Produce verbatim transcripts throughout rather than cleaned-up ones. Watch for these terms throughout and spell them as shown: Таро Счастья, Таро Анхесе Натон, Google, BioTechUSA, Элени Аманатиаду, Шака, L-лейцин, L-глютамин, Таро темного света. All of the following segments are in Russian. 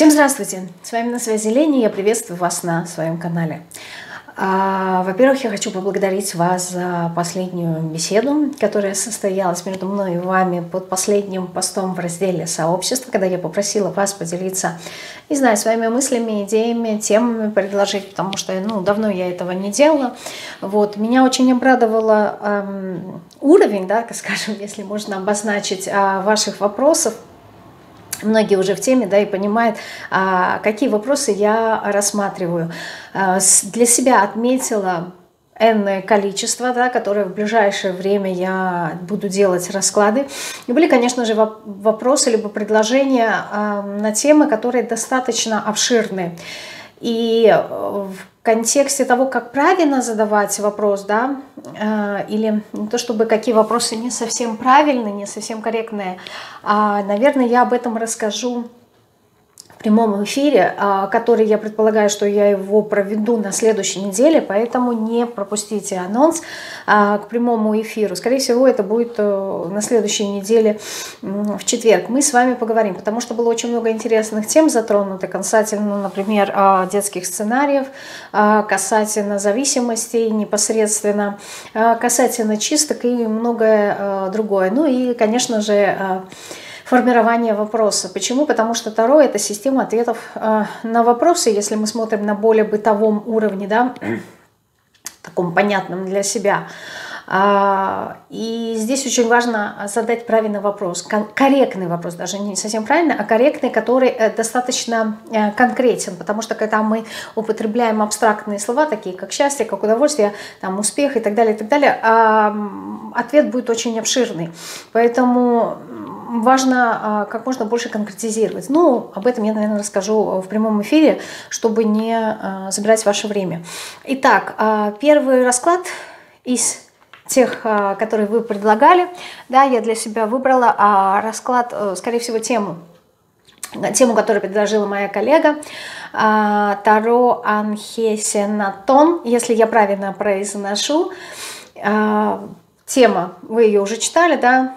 Всем здравствуйте! С вами на связи Элени, я приветствую вас на своем канале. Во-первых, я хочу поблагодарить вас за последнюю беседу, которая состоялась между мной и вами под последним постом в разделе «Сообщество», когда я попросила вас поделиться, не знаю, своими мыслями, идеями, темами предложить, потому что, ну, давно я этого не делала. Вот. Меня очень обрадовало эм, уровень, да, скажем, если можно обозначить, э, ваших вопросов. Многие уже в теме, да, и понимают, какие вопросы я рассматриваю. Для себя отметила энное количество, да, которое в ближайшее время я буду делать расклады. И были, конечно же, вопросы либо предложения на темы, которые достаточно обширны. И в контексте того, как правильно задавать вопрос, да, или не то чтобы какие вопросы не совсем правильные, не совсем корректные, наверное, я об этом расскажу в прямом эфире, который, я предполагаю, что я его проведу на следующей неделе, поэтому не пропустите анонс к прямому эфиру. Скорее всего, это будет на следующей неделе в четверг. Мы с вами поговорим, потому что было очень много интересных тем затронуто касательно, например, детских сценариев, касательно зависимостей непосредственно, касательно чисток и многое другое. Ну и, конечно же, формирование вопроса. Почему? Потому что Таро — это система ответов э, на вопросы, если мы смотрим на более бытовом уровне, да, таком понятном для себя. А, и здесь очень важно задать правильный вопрос, кон корректный вопрос, даже не совсем правильно, а корректный, который достаточно э, конкретен, потому что когда мы употребляем абстрактные слова, такие как счастье, как удовольствие, там, успех и так далее, и так далее, э, ответ будет очень обширный. Поэтому важно как можно больше конкретизировать. Ну, об этом я, наверное, расскажу в прямом эфире, чтобы не забирать ваше время. Итак, первый расклад из тех, которые вы предлагали. Да, я для себя выбрала расклад, скорее всего, тему. Тему, которую предложила моя коллега Таро Анхесе Натон, если я правильно произношу. Тема, вы ее уже читали, да,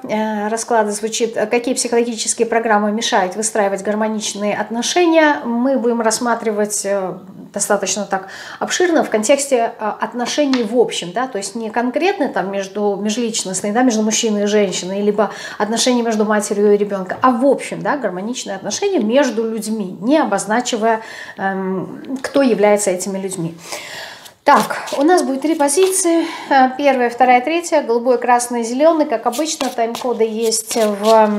расклад звучит: какие психологические программы мешают выстраивать гармоничные отношения. Мы будем рассматривать достаточно так обширно в контексте отношений в общем, да, то есть не конкретно там между межличностные, да, между мужчиной и женщиной, либо отношения между матерью и ребенком, а в общем, да, гармоничные отношения между людьми, не обозначивая, кто является этими людьми. Так, у нас будет три позиции. Первая, вторая, третья. Голубой, красный, зеленый. Как обычно, тайм-коды есть в,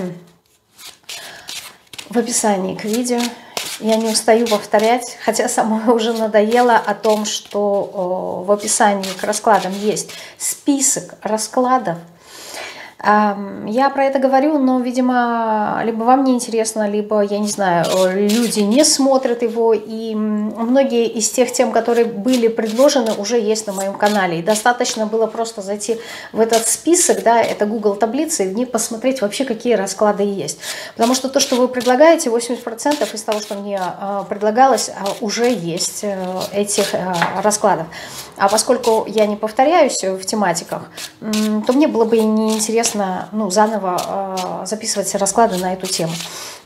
в описании к видео. Я не устаю повторять, хотя сама уже надоело о том, что в описании к раскладам есть список раскладов. Я про это говорю, но, видимо, либо вам не интересно, либо, я не знаю, люди не смотрят его, и многие из тех тем, которые были предложены, уже есть на моем канале. И достаточно было просто зайти в этот список, да, это Google таблицы, и в ней посмотреть вообще, какие расклады есть. Потому что то, что вы предлагаете, восемьдесят процентов из того, что мне предлагалось, уже есть этих раскладов. А поскольку я не повторяюсь в тематиках, то мне было бы неинтересно, ну, заново э, записывать расклады на эту тему.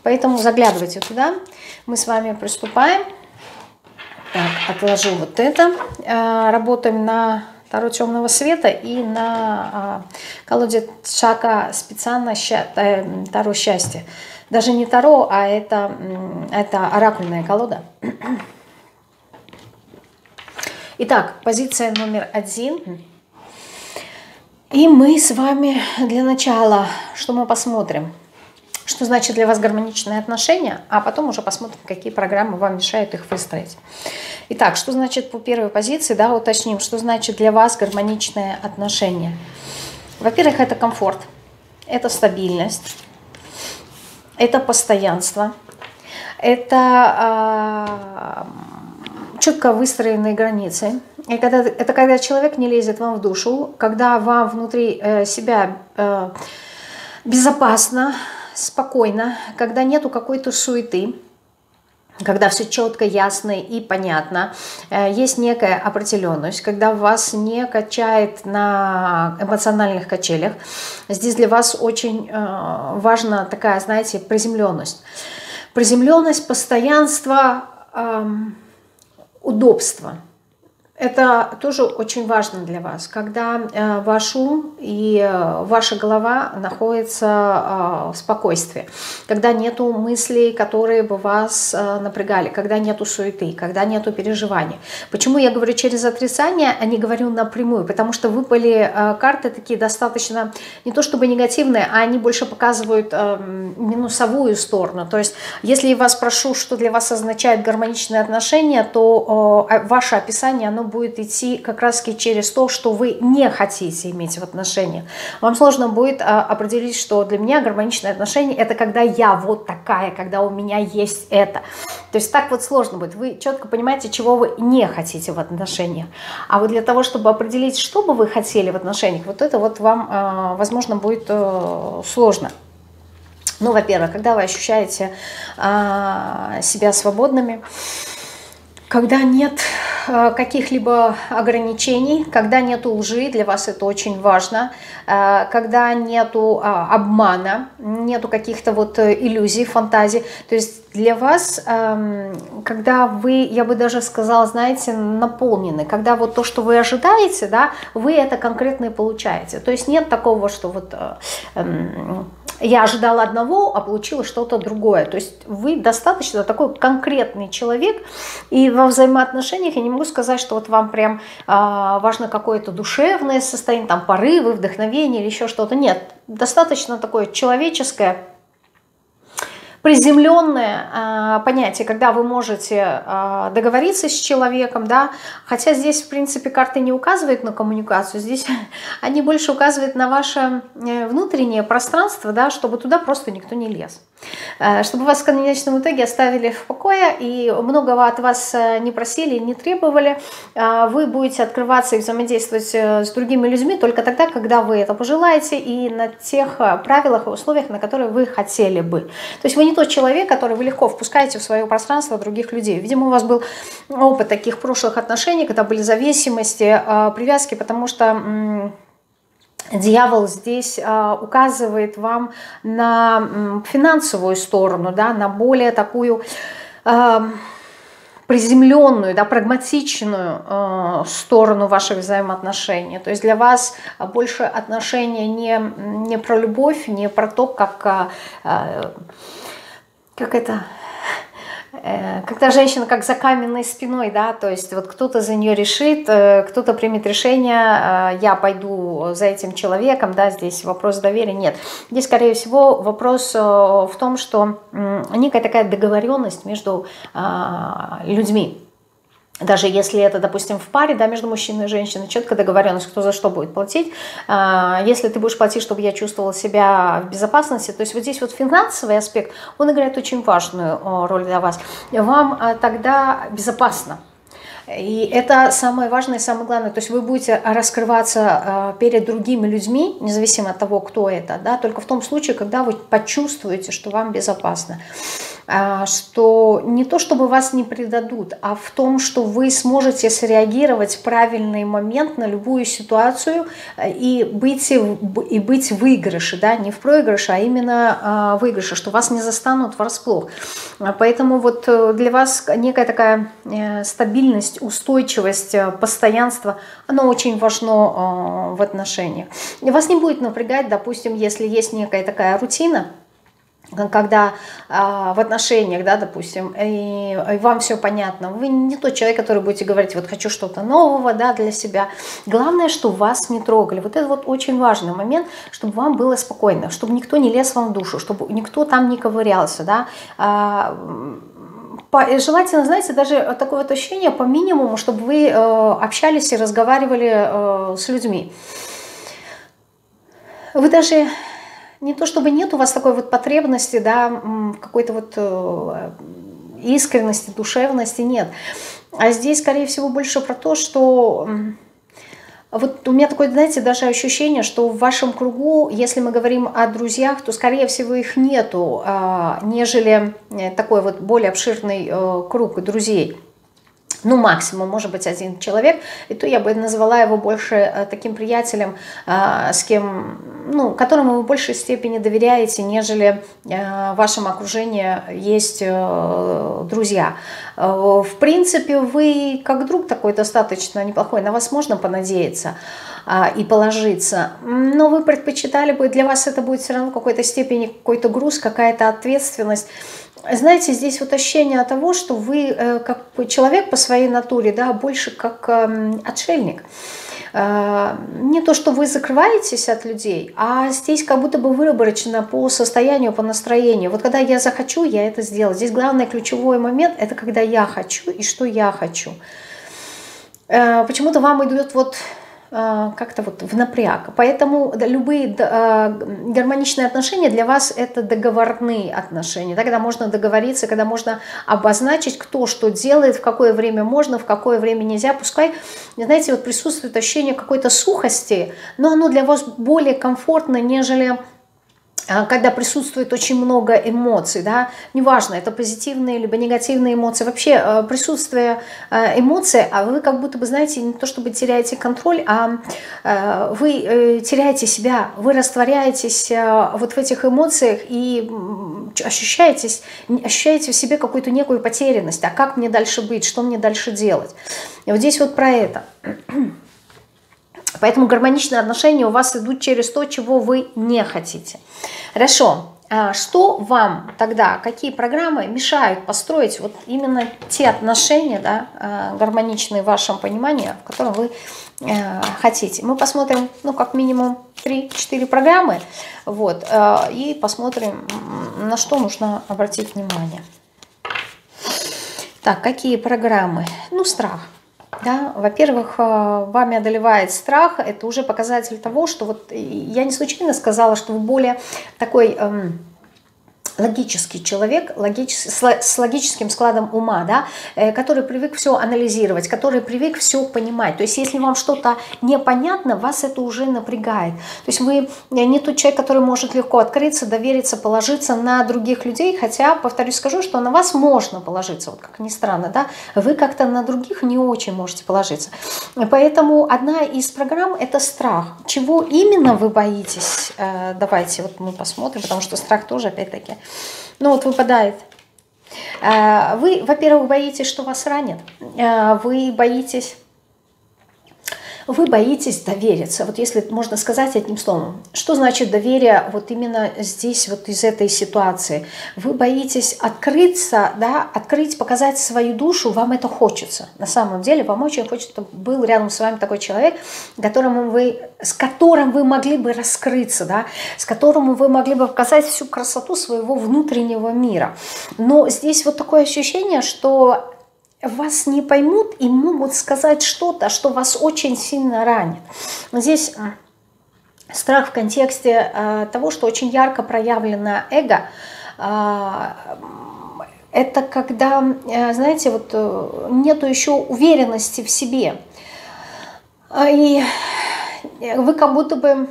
Поэтому заглядывайте туда. Мы с вами приступаем. Так, отложу вот это. Э, работаем на Таро темного света и на э, колоде Шака специально ща, э, Таро счастья. Даже не Таро, а это, это оракульная колода. Итак, позиция номер один. И мы с вами для начала, что мы посмотрим, что значит для вас гармоничные отношения, а потом уже посмотрим, какие программы вам мешают их выстроить. Итак, что значит по первой позиции, да, уточним, что значит для вас гармоничные отношения. Во-первых, это комфорт, это стабильность, это постоянство, это э, четко выстроенные границы. И когда, это когда человек не лезет вам в душу, когда вам внутри э, себя э, безопасно, спокойно, когда нету какой-то суеты, когда все четко, ясно и понятно, э, есть некая определенность, когда вас не качает на эмоциональных качелях. Здесь для вас очень э, важна такая, знаете, приземленность. Приземленность, постоянство, эм, удобство. Это тоже очень важно для вас, когда э, ваш ум и э, ваша голова находятся э, в спокойствии, когда нету мыслей, которые бы вас э, напрягали, когда нету суеты, когда нету переживаний. Почему я говорю через отрицание, а не говорю напрямую? Потому что выпали э, карты такие достаточно, не то чтобы негативные, а они больше показывают э, минусовую сторону. То есть, если я вас прошу, что для вас означает гармоничные отношения, то э, ваше описание, оно будет идти как раз через то, что вы не хотите иметь в отношениях. Вам сложно будет а, определить, что для меня гармоничные отношения — это когда я вот такая, когда у меня есть это. То есть так вот сложно будет. Вы четко понимаете, чего вы не хотите в отношениях. А вот для того, чтобы определить, что бы вы хотели в отношениях, вот это вот вам, а, возможно, будет а, сложно. Ну, во-первых, когда вы ощущаете а, себя свободными, когда нет каких-либо ограничений, когда нет лжи, для вас это очень важно, когда нет обмана, нету каких-то вот иллюзий, фантазий. То есть для вас, когда вы, я бы даже сказала, знаете, наполнены, когда вот то, что вы ожидаете, да, вы это конкретно и получаете. То есть нет такого, что вот... я ожидала одного, а получила что-то другое. То есть вы достаточно такой конкретный человек, и во взаимоотношениях я не могу сказать, что вот вам прям а, важно какое-то душевное состояние, там порывы, вдохновение или еще что-то. Нет, достаточно такое человеческое, приземленное э, понятие, когда вы можете э, договориться с человеком, да, хотя здесь, в принципе, карты не указывают на коммуникацию, здесь они больше указывают на ваше внутреннее пространство, да, чтобы туда просто никто не лез, э, чтобы вас в конечном итоге оставили в покое и многого от вас не просили, не требовали. Э, вы будете открываться и взаимодействовать с другими людьми только тогда, когда вы это пожелаете и на тех правилах и условиях, на которые вы хотели бы. То есть вы не тот человек, который вы легко впускаете в свое пространство других людей. Видимо, у вас был опыт таких прошлых отношений, когда были зависимости, привязки, потому что дьявол здесь указывает вам на финансовую сторону, да, на более такую приземленную, да, прагматичную э, сторону ваших взаимоотношений. То есть для вас больше отношения не, не про любовь, не про то, как, э, как это... Когда женщина как за каменной спиной, да, то есть вот кто-то за нее решит, кто-то примет решение, я пойду за этим человеком, да, здесь вопрос доверия нет. Здесь, скорее всего, вопрос в том, что некая такая договоренность между людьми. Даже если это, допустим, в паре, да, между мужчиной и женщиной, четко договоренность, кто за что будет платить. Если ты будешь платить, чтобы я чувствовала себя в безопасности, то есть вот здесь вот финансовый аспект, он играет очень важную роль для вас. Вам тогда безопасно. И это самое важное и самое главное. То есть вы будете раскрываться перед другими людьми, независимо от того, кто это, да, только в том случае, когда вы почувствуете, что вам безопасно. Что не то, чтобы вас не предадут, а в том, что вы сможете среагировать в правильный момент на любую ситуацию и быть, и быть в выигрыше, да, не в проигрыше, а именно в выигрыше, что вас не застанут врасплох. Поэтому вот для вас некая такая стабильность, устойчивость, постоянство, оно очень важно в отношениях. Вас не будет напрягать, допустим, если есть некая такая рутина, когда э, в отношениях, да, допустим, и, и вам все понятно, вы не тот человек, который будете говорить, вот хочу что-то нового, да, для себя. Главное, что вас не трогали. Вот это вот очень важный момент, чтобы вам было спокойно, чтобы никто не лез вам в душу, чтобы никто там не ковырялся, да. Э, Желательно, знаете, даже такое вот ощущение по минимуму, чтобы вы э, общались и разговаривали э, с людьми. Вы даже... Не то чтобы нет у вас такой вот потребности, да, какой-то вот искренности, душевности, нет. А здесь, скорее всего, больше про то, что... Вот у меня такое, знаете, даже ощущение, что в вашем кругу, если мы говорим о друзьях, то, скорее всего, их нету, нежели такой вот более обширный круг друзей. ну, максимум, может быть, один человек, и то я бы назвала его больше таким приятелем, с кем, ну, которому вы в большей степени доверяете, нежели в вашем окружении есть друзья. В принципе, вы как друг такой достаточно неплохой, на вас можно понадеяться и положиться, но вы предпочитали бы, для вас это будет все равно в какой-то степени какой-то груз, какая-то ответственность. Знаете, здесь вот ощущение того, что вы как человек по своей натуре, да, больше как отшельник. Не то, что вы закрываетесь от людей, а здесь как будто бы выборочно по состоянию, по настроению. Вот когда я захочу, я это сделаю. Здесь главный ключевой момент – это когда я хочу и что я хочу. Почему-то вам идет вот... как-то вот в напряг. Поэтому любые гармоничные отношения для вас это договорные отношения. Когда можно договориться, когда можно обозначить, кто что делает, в какое время можно, в какое время нельзя. Пускай, знаете, вот присутствует ощущение какой-то сухости, но оно для вас более комфортно, нежели... когда присутствует очень много эмоций, да, неважно, это позитивные либо негативные эмоции, вообще присутствие эмоций, а вы как будто бы, знаете, не то чтобы теряете контроль, а вы теряете себя, вы растворяетесь вот в этих эмоциях и ощущаетесь, ощущаете в себе какую-то некую потерянность, а как мне дальше быть, что мне дальше делать. И вот здесь вот про это. Поэтому гармоничные отношения у вас идут через то, чего вы не хотите. Хорошо. Что вам тогда, какие программы мешают построить вот именно те отношения, да, гармоничные в вашем понимании, в котором вы хотите? Мы посмотрим, ну, как минимум три-четыре программы, вот, и посмотрим, на что нужно обратить внимание. Так, какие программы? Ну, страх. Да, во-первых, вами одолевает страх, это уже показатель того, что вот я не случайно сказала, что вы более такой эм, логический человек, логичес, с логическим складом ума, да, э, который привык все анализировать, который привык все понимать. То есть если вам что-то непонятно, вас это уже напрягает. То есть вы не тот человек, который может легко открыться, довериться, положиться на других людей, хотя, повторюсь, скажу, что на вас можно положиться, вот как ни странно, да, вы как-то на других не очень можете положиться. Поэтому одна из программ – это страх. Чего именно вы боитесь? Э, давайте вот мы посмотрим, потому что страх тоже, опять-таки, ну вот выпадает. Вы, во-первых, боитесь, что вас ранят. Вы боитесь... Вы боитесь довериться. Вот если можно сказать одним словом. Что значит доверие вот именно здесь, вот из этой ситуации? Вы боитесь открыться, да, открыть, показать свою душу, вам это хочется. На самом деле вам очень хочется, чтобы был рядом с вами такой человек, которому вы, с которым вы могли бы раскрыться, да, с которым вы могли бы показать всю красоту своего внутреннего мира. Но здесь вот такое ощущение, что... вас не поймут и могут сказать что-то, что вас очень сильно ранит. Здесь страх в контексте того, что очень ярко проявлено эго. Это когда, знаете, вот нету еще уверенности в себе. И вы как будто бы...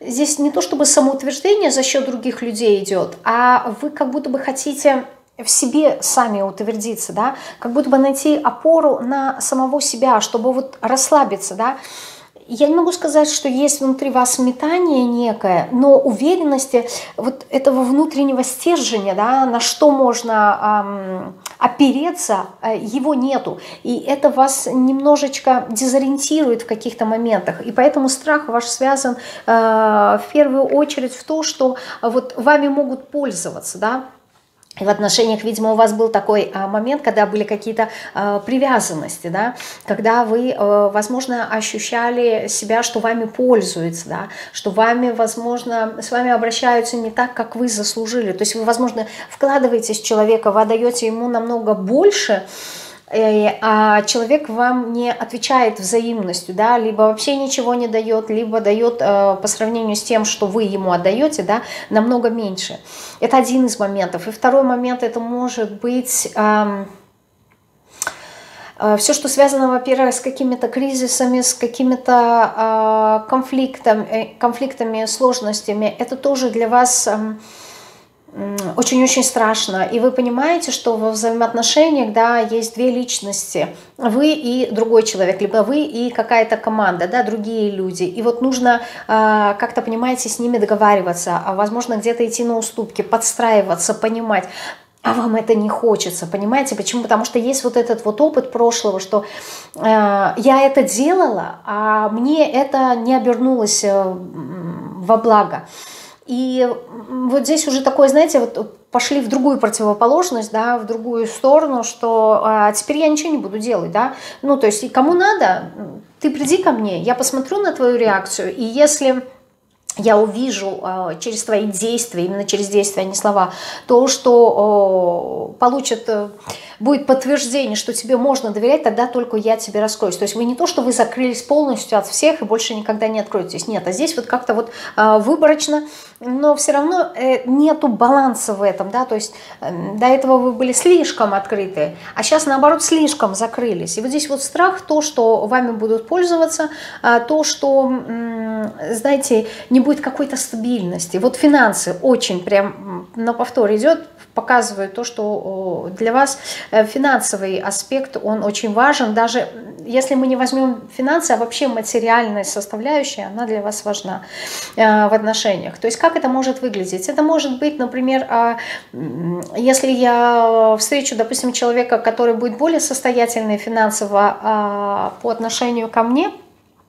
Здесь не то чтобы самоутверждение за счет других людей идет, а вы как будто бы хотите... в себе сами утвердиться, да, как будто бы найти опору на самого себя, чтобы вот расслабиться, да. Я не могу сказать, что есть внутри вас метание некое, но уверенности вот этого внутреннего стержня, да, на что можно эм, опереться, э, его нету. И это вас немножечко дезориентирует в каких-то моментах. И поэтому страх ваш связан э, в первую очередь в то, что вот вами могут пользоваться, да. И в отношениях, видимо, у вас был такой момент, когда были какие-то э, привязанности, да, когда вы, э, возможно, ощущали себя, что вами пользуются, да, что вами, возможно, с вами обращаются не так, как вы заслужили. То есть вы, возможно, вкладываетесь в человека, вы отдаете ему намного больше, а человек вам не отвечает взаимностью, да, либо вообще ничего не дает, либо дает э, по сравнению с тем, что вы ему отдаете, да, намного меньше. Это один из моментов. И второй момент, это может быть... Э, Все, что связано, во-первых, с какими-то кризисами, с какими-то э, конфликтами, конфликтами, сложностями, это тоже для вас э, очень-очень страшно. И вы понимаете, что во взаимоотношениях, да, есть две личности. Вы и другой человек, либо вы и какая-то команда, да, другие люди. И вот нужно э, как-то, понимаете, с ними договариваться, а возможно где-то идти на уступки, подстраиваться, понимать. А вам это не хочется, понимаете? Почему? Потому что есть вот этот вот опыт прошлого, что э, я это делала, а мне это не обернулось э, во благо. И вот здесь уже такое, знаете, вот пошли в другую противоположность, да, в другую сторону, что а теперь я ничего не буду делать, да. Ну, то есть, и кому надо, ты приди ко мне, я посмотрю на твою реакцию, и если я увижу а, через твои действия, именно через действия, а не слова, то, что а, получит... будет подтверждение, что тебе можно доверять, тогда только я тебе раскроюсь. То есть вы не то, что вы закрылись полностью от всех и больше никогда не откроетесь. Нет, а здесь вот как-то вот выборочно, но все равно нету баланса в этом, да, то есть до этого вы были слишком открыты, а сейчас наоборот слишком закрылись. И вот здесь вот страх, то, что вами будут пользоваться, то, что, знаете, не будет какой-то стабильности. Вот финансы очень прям на повтор идет, показывает то, что для вас финансовый аспект, он очень важен. Даже если мы не возьмем финансы, а вообще материальная составляющая, она для вас важна в отношениях. То есть как это может выглядеть? Это может быть, например, если я встречу, допустим, человека, который будет более состоятельный финансово по отношению ко мне,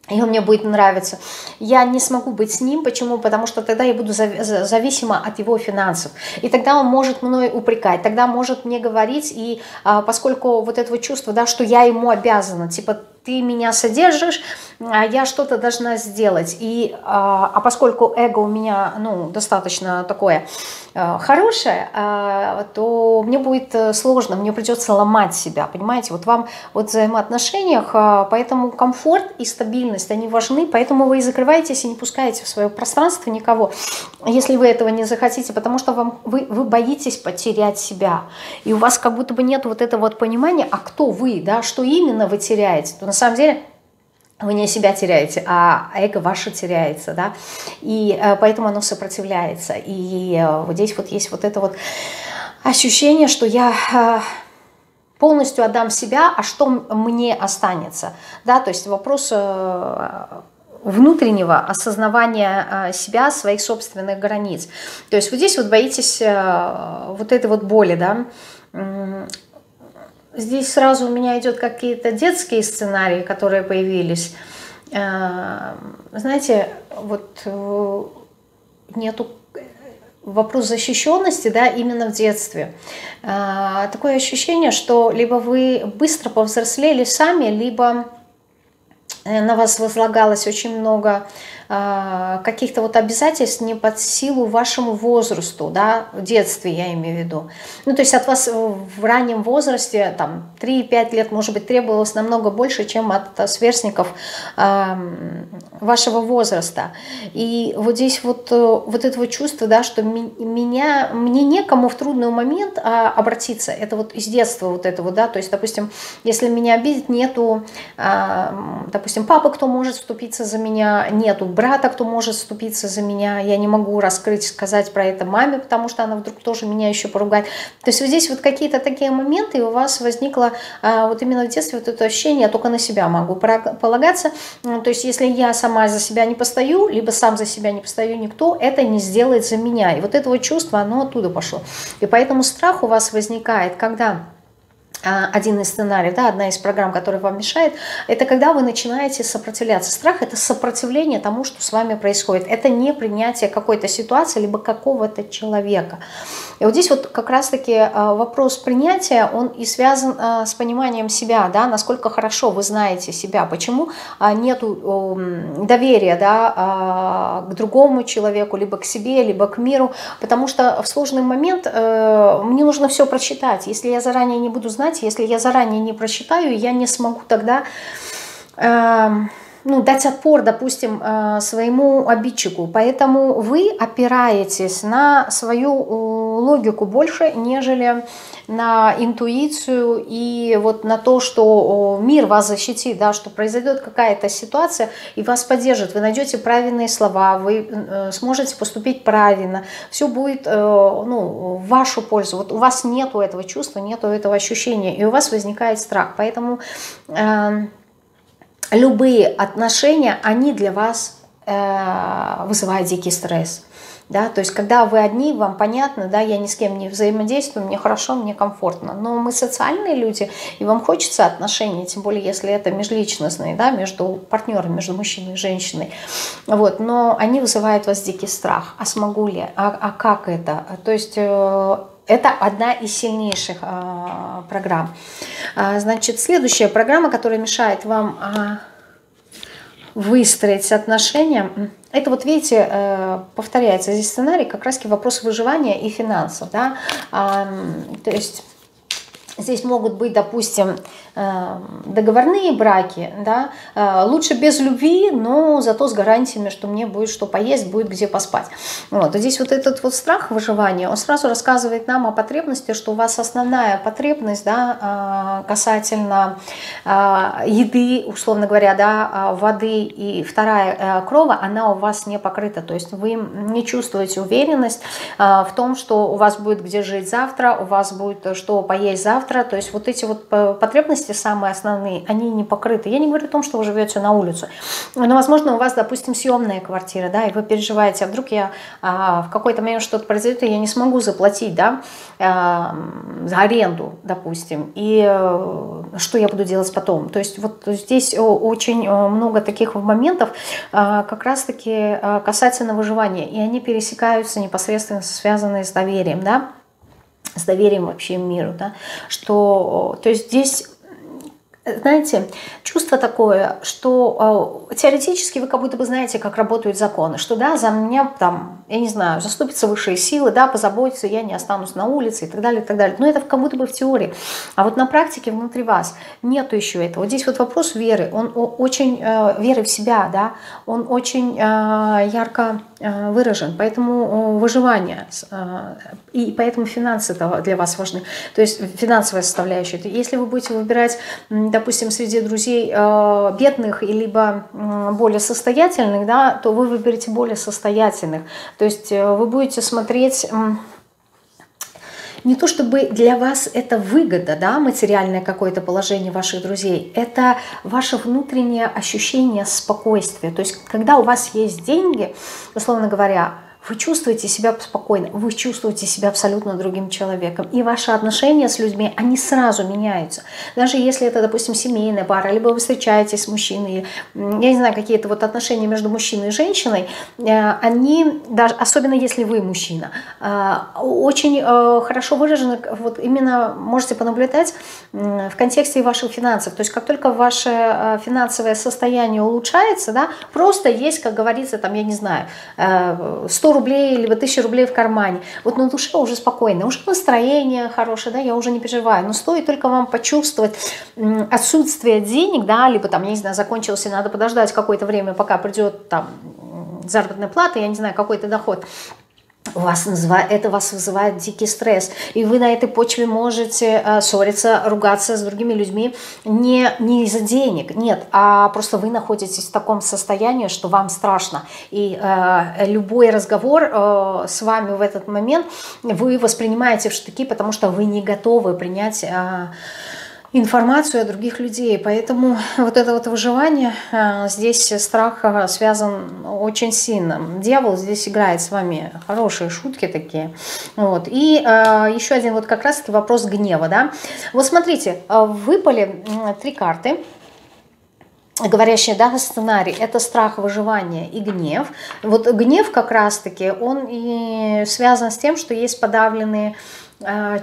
и он мне будет нравиться, я не смогу быть с ним. Почему? Потому что тогда я буду зависима от его финансов. И тогда он может мной упрекать, тогда может мне говорить. И а, поскольку вот этого чувства, да, что я ему обязана, типа ты меня содержишь, а я что-то должна сделать. И, а, а поскольку эго у меня, ну, достаточно такое а, хорошее, а, то мне будет сложно, мне придется ломать себя, понимаете? Вот вам вот в взаимоотношениях, а, поэтому комфорт и стабильность, они важны, поэтому вы и закрываетесь, и не пускаете в свое пространство никого, если вы этого не захотите, потому что вам, вы, вы боитесь потерять себя, и у вас как будто бы нет вот этого вот понимания, а кто вы, да, что именно вы теряете, то на самом деле вы не себя теряете, а эго ваше теряется, да, и поэтому оно сопротивляется, и вот здесь вот есть вот это вот ощущение, что я... полностью отдам себя, а что мне останется? Да, то есть вопрос внутреннего осознавания себя, своих собственных границ. То есть вот здесь вот боитесь вот этой вот боли, да. Здесь сразу у меня идут какие-то детские сценарии, которые появились. Знаете, вот нету... вопрос защищенности, да, именно в детстве. А, такое ощущение, что либо вы быстро повзрослели сами, либо на вас возлагалось очень много а, каких-то вот обязательств не под силу вашему возрасту, да, в детстве я имею в виду. Ну, то есть от вас в раннем возрасте, там, три-пять лет, может быть, требовалось намного больше, чем от сверстников а, вашего возраста. И вот здесь вот, вот это вот чувство, да, что меня, мне некому в трудный момент а, обратиться. Это вот из детства вот этого, да, то есть, допустим, если меня обидит, нету, а, допустим, Допустим, папа, кто может вступиться за меня, нету брата, кто может вступиться за меня, я не могу раскрыть, сказать про это маме, потому что она вдруг тоже меня еще поругает. То есть вот здесь вот какие-то такие моменты, и у вас возникло вот именно в детстве вот это ощущение, я только на себя могу полагаться. То есть если я сама за себя не постою, либо сам за себя не постою, никто это не сделает за меня. И вот это вот чувство, оно оттуда пошло. И поэтому страх у вас возникает, когда... один из сценариев, да, одна из программ, которая вам мешает, это когда вы начинаете сопротивляться. Страх – это сопротивление тому, что с вами происходит. Это не принятие какой-то ситуации, либо какого-то человека. И вот здесь вот как раз-таки вопрос принятия, он и связан с пониманием себя, да, насколько хорошо вы знаете себя, почему нет доверия, да, к другому человеку, либо к себе, либо к миру, потому что в сложный момент мне нужно все просчитать. Если я заранее не буду знать, если я заранее не просчитаю, я не смогу тогда э, ну, дать отпор, допустим, своему обидчику. Поэтому вы опираетесь на свою логику больше, нежели на интуицию и вот на то, что мир вас защитит, да, что произойдет какая-то ситуация и вас поддержит. Вы найдете правильные слова, вы сможете поступить правильно. Все будет, ну, в вашу пользу. Вот у вас нету этого чувства, нету этого ощущения, и у вас возникает страх. Поэтому любые отношения, они для вас э, вызывают дикий стресс. Да? То есть, когда вы одни, вам понятно, да, я ни с кем не взаимодействую, мне хорошо, мне комфортно. Но мы социальные люди, и вам хочется отношений, тем более, если это межличностные, да, между партнерами, между мужчиной и женщиной. Вот. Но они вызывают у вас дикий страх. А смогу ли? А, а как это? То есть... Э, это одна из сильнейших а, программ. А, значит, следующая программа, которая мешает вам а, выстроить отношения, это вот, видите, а, повторяется здесь сценарий, как раз-таки вопрос выживания и финансов. Да? А, то есть здесь могут быть, допустим, договорные браки, да? Лучше без любви, но зато с гарантиями, что мне будет что поесть, будет где поспать. Вот. Здесь вот этот вот страх выживания, он сразу рассказывает нам о потребности, что у вас основная потребность, да, касательно еды, условно говоря, да, воды, и вторая крова, она у вас не покрыта. То есть вы не чувствуете уверенность в том, что у вас будет где жить завтра, у вас будет что поесть завтра. То есть вот эти вот потребности самые основные, они не покрыты. Я не говорю о том, что вы живете на улице, но, возможно, у вас, допустим, съемная квартира, да, и вы переживаете, а вдруг я а, в какой-то момент что-то произойдет, и я не смогу заплатить, да, а, за аренду, допустим, и а, что я буду делать потом. То есть вот здесь очень много таких моментов, а, как раз-таки а, касательно выживания, и они пересекаются непосредственно связанные с доверием, да, с доверием вообще миру, да, что, то есть здесь, знаете, чувство такое, что э, теоретически вы как будто бы знаете, как работают законы, что да, за меня там, я не знаю, заступятся высшие силы, да, позаботятся, я не останусь на улице и так далее, и так далее. Но это как будто бы в теории. А вот на практике внутри вас нету еще этого. Здесь вот вопрос веры, он очень, э, веры в себя, да, он очень э, ярко э, выражен, поэтому э, выживание, э, и поэтому финансы для вас важны, то есть финансовая составляющая. Если вы будете выбирать, допустим, среди друзей э, бедных либо э, более состоятельных, да, то вы выберете более состоятельных. То есть э, вы будете смотреть... Э, не то чтобы для вас это выгода, да, материальное какое-то положение ваших друзей, это ваше внутреннее ощущение спокойствия. То есть когда у вас есть деньги, условно говоря, вы чувствуете себя спокойно, вы чувствуете себя абсолютно другим человеком. И ваши отношения с людьми, они сразу меняются. Даже если это, допустим, семейная пара, либо вы встречаетесь с мужчиной, я не знаю, какие-то вот отношения между мужчиной и женщиной, они, даже, особенно если вы мужчина, очень хорошо выражены, вот именно можете понаблюдать в контексте ваших финансов. То есть как только ваше финансовое состояние улучшается, да, просто есть, как говорится, там, я не знаю, сто рублей, либо тысяча рублей в кармане. Вот на душе уже спокойно, уже настроение хорошее, да, я уже не переживаю. Но стоит только вам почувствовать отсутствие денег, да, либо там, я не знаю, закончился, надо подождать какое-то время, пока придет там заработная плата, я не знаю, какой-то доход. У вас это вас вызывает дикий стресс, и вы на этой почве можете ссориться, ругаться с другими людьми не, не из-за денег, нет, а просто вы находитесь в таком состоянии, что вам страшно, и э, любой разговор э, с вами в этот момент вы воспринимаете в штыки, потому что вы не готовы принять э, информацию о других людей. Поэтому вот это вот выживание, здесь страх связан очень сильно. Дьявол здесь играет с вами хорошие шутки такие. Вот. И э, еще один вот как раз-таки вопрос гнева. Да? Вот смотрите, выпали три карты, говорящие, да, сценарий, это страх, выживание и гнев. Вот гнев как раз-таки, он и связан с тем, что есть подавленные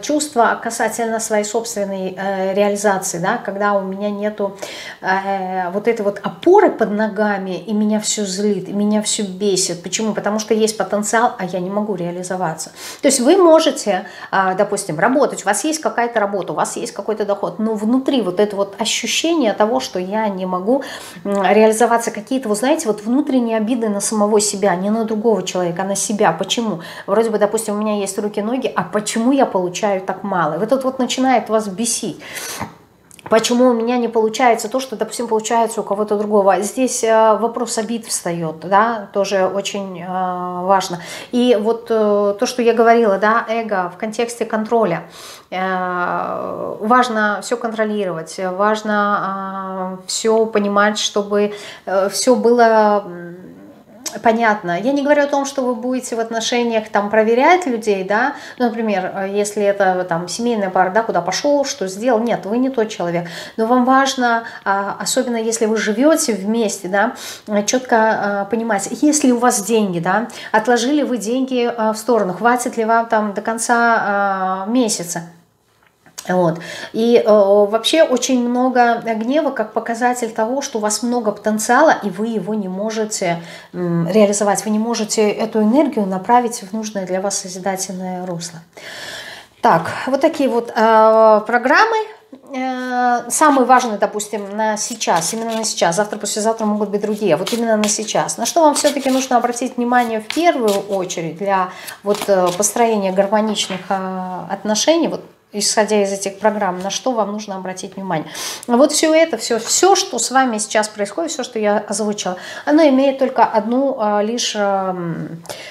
чувства касательно своей собственной э, реализации, да, когда у меня нету э, вот этой вот опоры под ногами, и меня все злит, и меня все бесит. Почему? Потому что есть потенциал, а я не могу реализоваться. То есть вы можете, э, допустим, работать, у вас есть какая-то работа, у вас есть какой-то доход, но внутри вот это вот ощущение того, что я не могу реализоваться, какие-то, вы знаете, вот внутренние обиды на самого себя, не на другого человека, а на себя. Почему? Вроде бы, допустим, у меня есть руки-ноги, а почему я получаю так мало? Вот это вот начинает вас бесить. Почему у меня не получается то, что, допустим, получается у кого-то другого? Здесь вопрос обид встает, да, тоже очень важно. И вот то, что я говорила, да, эго в контексте контроля. Важно все контролировать, важно все понимать, чтобы все было... понятно. Я не говорю о том, что вы будете в отношениях там проверять людей, да, ну, например, если это там семейная пара, да, куда пошел, что сделал, нет, вы не тот человек, но вам важно, особенно если вы живете вместе, да, четко понимать, если у вас деньги, да, отложили вы деньги в сторону, хватит ли вам там до конца месяца. Вот. И э, вообще очень много гнева как показатель того, что у вас много потенциала, и вы его не можете э, реализовать, вы не можете эту энергию направить в нужное для вас созидательное русло. Так, вот такие вот э, программы. Самые важные, допустим, на сейчас, именно на сейчас, завтра, послезавтра могут быть другие, вот именно на сейчас. На что вам все-таки нужно обратить внимание в первую очередь для вот, построения гармоничных отношений, вот, исходя из этих программ, на что вам нужно обратить внимание. Вот все это, все, все, что с вами сейчас происходит, все, что я озвучила, оно имеет только одну лишь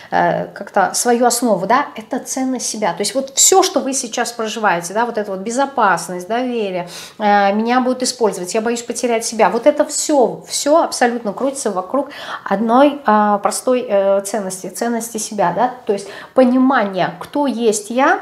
как-то свою основу, да, это ценность себя. То есть вот все, что вы сейчас проживаете, да, вот это вот безопасность, доверие, меня будут использовать, я боюсь потерять себя. Вот это все, все абсолютно крутится вокруг одной простой ценности, ценности себя, да, то есть понимание, кто есть я,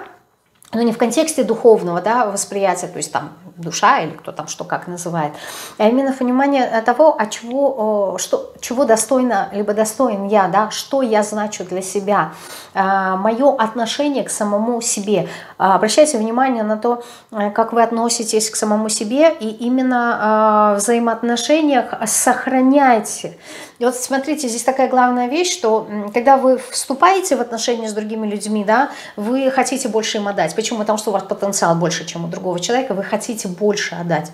но не в контексте духовного, да, восприятия, то есть там душа или кто там что как называет, а именно понимание того, а чего, что, чего достойна, либо достоин я, да, что я значу для себя, мое отношение к самому себе. Обращайте внимание на то, как вы относитесь к самому себе, и именно в взаимоотношениях сохраняйте. И вот смотрите, здесь такая главная вещь, что когда вы вступаете в отношения с другими людьми, да, вы хотите больше им отдать. Почему? Потому что у вас потенциал больше, чем у другого человека, вы хотите больше отдать.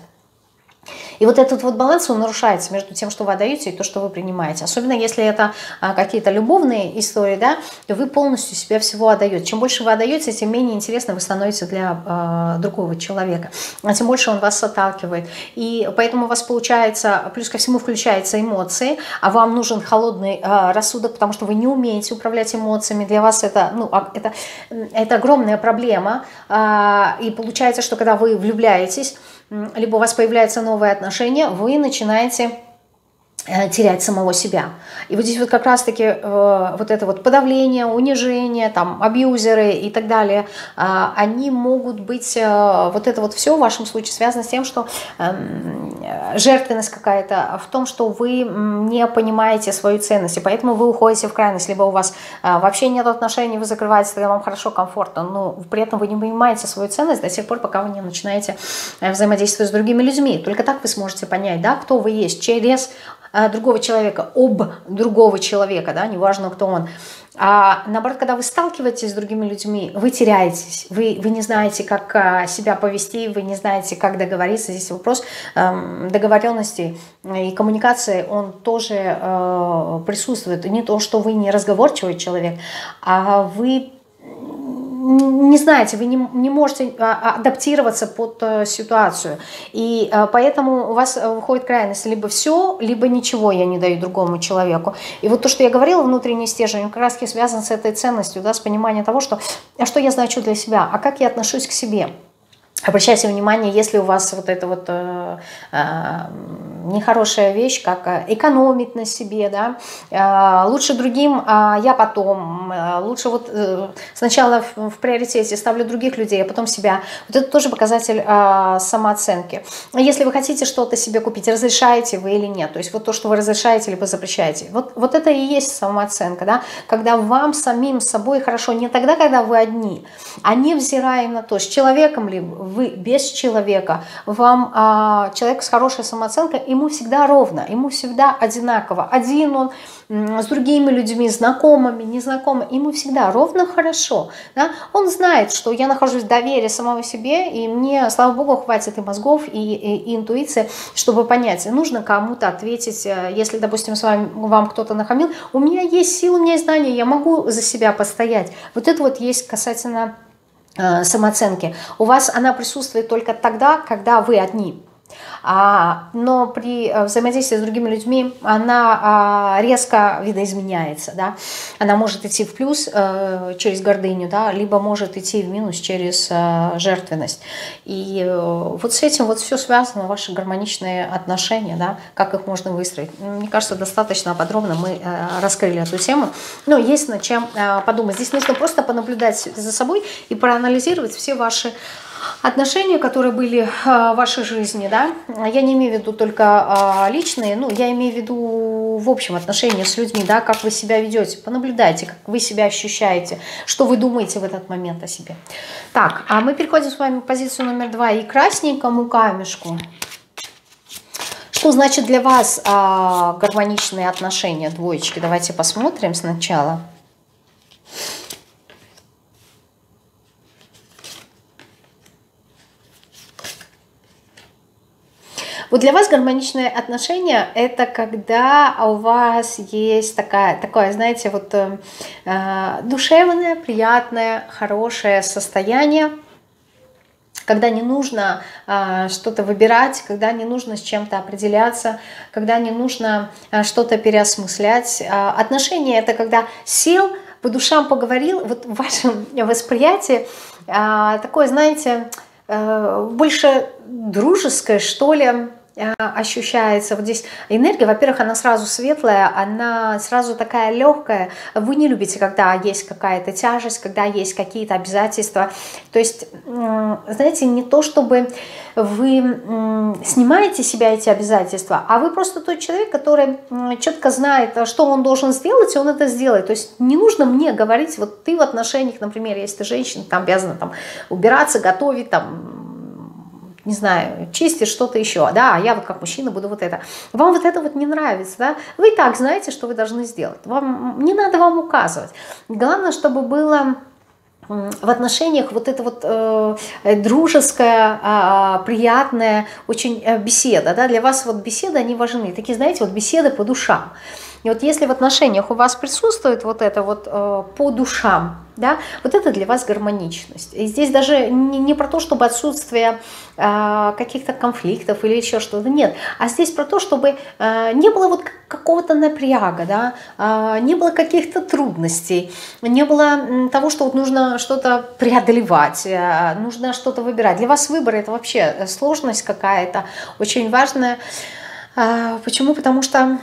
И вот этот вот баланс, он нарушается между тем, что вы отдаете, и то, что вы принимаете. Особенно если это какие-то любовные истории, да, то вы полностью себя всего отдаете. Чем больше вы отдаете, тем менее интересно вы становитесь для э, другого человека. А тем больше он вас отталкивает. И поэтому у вас получается, плюс ко всему включаются эмоции, а вам нужен холодный э, рассудок, потому что вы не умеете управлять эмоциями. Для вас это, ну, это, это огромная проблема. Э, и получается, что когда вы влюбляетесь, либо у вас появляются новые отношения, вы начинаете терять самого себя. И вот здесь вот как раз-таки э, вот это вот подавление, унижение, там, абьюзеры и так далее, э, они могут быть, э, вот это вот все в вашем случае связано с тем, что э, жертвенность какая-то в том, что вы не понимаете свою ценность, и поэтому вы уходите в крайность, либо у вас э, вообще нет отношений, вы закрываетесь, тогда вам хорошо, комфортно, но при этом вы не понимаете свою ценность до тех пор, пока вы не начинаете взаимодействовать с другими людьми. Только так вы сможете понять, да, кто вы есть, через... другого человека, об другого человека, да, неважно, кто он. А наоборот, когда вы сталкиваетесь с другими людьми, вы теряетесь, вы, вы не знаете, как себя повести, вы не знаете, как договориться. Здесь вопрос э, договоренности и коммуникации, он тоже э, присутствует. Не то, что вы не разговорчивый человек, а вы... не знаете, вы не, не можете адаптироваться под ситуацию. И поэтому у вас выходит крайность. Либо все, либо ничего я не даю другому человеку. И вот то, что я говорила, внутренний стержень, как раз связан с этой ценностью, да, с пониманием того, что, что я значу для себя, а как я отношусь к себе. Обращайте внимание, если у вас вот эта вот э, э, нехорошая вещь, как экономить на себе, да, э, лучше другим, а я потом, э, лучше вот э, сначала в, в приоритете ставлю других людей, а потом себя. Вот это тоже показатель э, самооценки. Если вы хотите что-то себе купить, разрешаете вы или нет, то есть вот то, что вы разрешаете либо запрещаете, вот, вот это и есть самооценка, да, когда вам самим собой хорошо, не тогда, когда вы одни, а невзирая на то, с человеком ли вы, вы без человека, вам а, человек с хорошей самооценкой, ему всегда ровно, ему всегда одинаково. Один он с другими людьми, знакомыми, незнакомыми, ему всегда ровно хорошо. Да? Он знает, что я нахожусь в доверии самому себе, и мне, слава богу, хватит и мозгов, и, и, и интуиции, чтобы понять, нужно кому-то ответить. Если, допустим, с вами, вам кто-то нахамил, у меня есть силы, у меня есть знания, я могу за себя постоять. Вот это вот есть касательно самооценки. У вас она присутствует только тогда, когда вы одни. А, но при взаимодействии с другими людьми она а, резко видоизменяется, да? Она может идти в плюс э, через гордыню, да? Либо может идти в минус через э, жертвенность. И э, вот с этим вот все связано, ваши гармоничные отношения, да? Как их можно выстроить. Мне кажется, достаточно подробно мы э, раскрыли эту тему. Но есть над чем э, подумать. Здесь нужно просто понаблюдать за собой и проанализировать все ваши отношения, которые были в вашей жизни, да, я не имею в виду только личные, ну, я имею в виду в общем отношения с людьми, да, как вы себя ведете, понаблюдайте, как вы себя ощущаете, что вы думаете в этот момент о себе. Так, а мы переходим с вами к позицию номер два и красненькому камешку. Что значит для вас гармоничные отношения, двоечки? Давайте посмотрим сначала. Вот для вас гармоничные отношения – это когда у вас есть такая, такое, знаете, вот э, душевное, приятное, хорошее состояние, когда не нужно э, что-то выбирать, когда не нужно с чем-то определяться, когда не нужно э, что-то переосмыслять. Э, отношения – это когда сел, по душам поговорил, вот в вашем восприятии э, такое, знаете, э, больше дружеское, что ли, ощущается. Вот здесь энергия, во-первых, она сразу светлая, она сразу такая легкая. Вы не любите, когда есть какая-то тяжесть, когда есть какие-то обязательства. То есть, знаете, не то чтобы вы снимаете себя эти обязательства, а вы просто тот человек, который четко знает, что он должен сделать, и он это сделает. То есть не нужно мне говорить, вот ты в отношениях, например, если ты женщина, там обязана там убираться, готовить, там, не знаю, чистить, что-то еще, да, а я вот как мужчина буду вот это. Вам вот это вот не нравится, да, вы и так знаете, что вы должны сделать, вам, не надо вам указывать. Главное, чтобы было в отношениях вот эта вот э, дружеская, э, приятная очень э, беседа, да, для вас вот беседы, они важны, такие, знаете, вот беседы по душам. И вот если в отношениях у вас присутствует вот это вот э, по душам, да, вот это для вас гармоничность. И здесь даже не, не про то, чтобы отсутствие э, каких-то конфликтов или еще что-то, нет. А здесь про то, чтобы э, не было вот какого-то напряга, да, э, не было каких-то трудностей, не было того, что вот нужно что-то преодолевать, э, нужно что-то выбирать. Для вас выбор – это вообще сложность какая-то, очень важная. Э, почему? Потому что...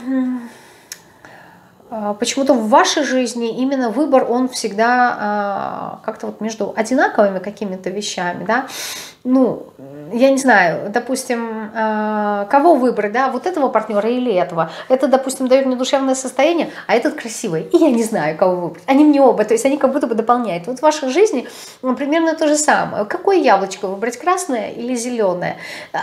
Почему-то в вашей жизни именно выбор, он всегда э, как-то вот между одинаковыми какими-то вещами, да, ну, я не знаю, допустим, э, кого выбрать, да, вот этого партнера или этого, это, допустим, дает мне душевное состояние, а этот красивый, и я не знаю, кого выбрать, они мне оба, то есть они как будто бы дополняют. Вот в вашей жизни примерно то же самое, какое яблочко выбрать, красное или зеленое,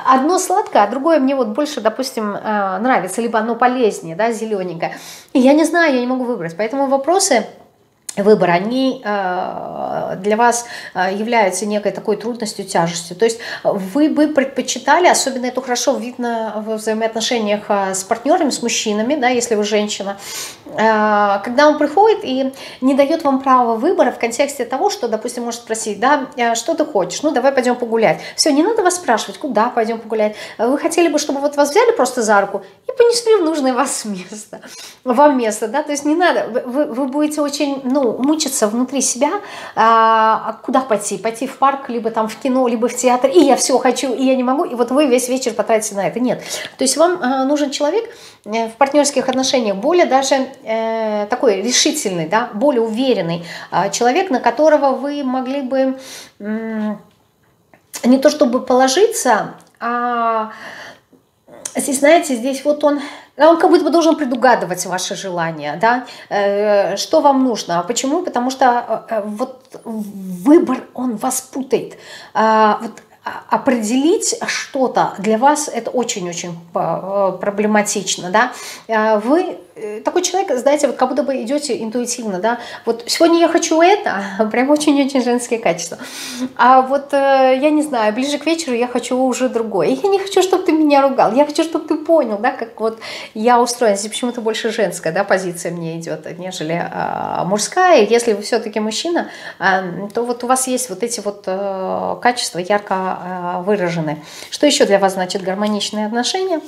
одно сладкое, а другое мне вот больше, допустим, э, нравится, либо оно полезнее, да, зелененькое, и я не знаю, я не могу выбрать, поэтому вопросы выбора, они э, для вас э, являются некой такой трудностью, тяжестью. То есть вы бы предпочитали, особенно это хорошо видно в взаимоотношениях с партнерами, с мужчинами, да, если вы женщина, когда он приходит и не дает вам права выбора в контексте того, что, допустим, может спросить, да, что ты хочешь, ну давай пойдем погулять. Все, не надо вас спрашивать, куда пойдем погулять. Вы хотели бы, чтобы вот вас взяли просто за руку и понесли в нужное вас место, вам место, да, то есть не надо, вы, вы будете очень, ну, мучиться внутри себя, а куда пойти, пойти в парк, либо там в кино, либо в театр, и я все хочу, и я не могу, и вот вы весь вечер потратите на это, нет. То есть вам нужен человек в партнерских отношениях более даже э, такой решительный, да, более уверенный э, человек, на которого вы могли бы э, не то чтобы положиться, а здесь, знаете, здесь вот он... Он как будто бы должен предугадывать ваши желания, да, что вам нужно. Почему? Потому что вот выбор, он вас путает. Вот определить что-то для вас это очень-очень проблематично, да. Вы такой человек, знаете, вот как будто бы идете интуитивно, да, вот сегодня я хочу это, прям очень-очень женские качества, а вот, я не знаю, ближе к вечеру я хочу уже другое, я не хочу, чтобы ты меня ругал, я хочу, чтобы ты понял, да, как вот я устроена, здесь почему-то больше женская, да, позиция мне идет, нежели э, мужская, если вы все-таки мужчина, э, то вот у вас есть вот эти вот э, качества ярко э, выражены. Что еще для вас значит гармоничные отношения?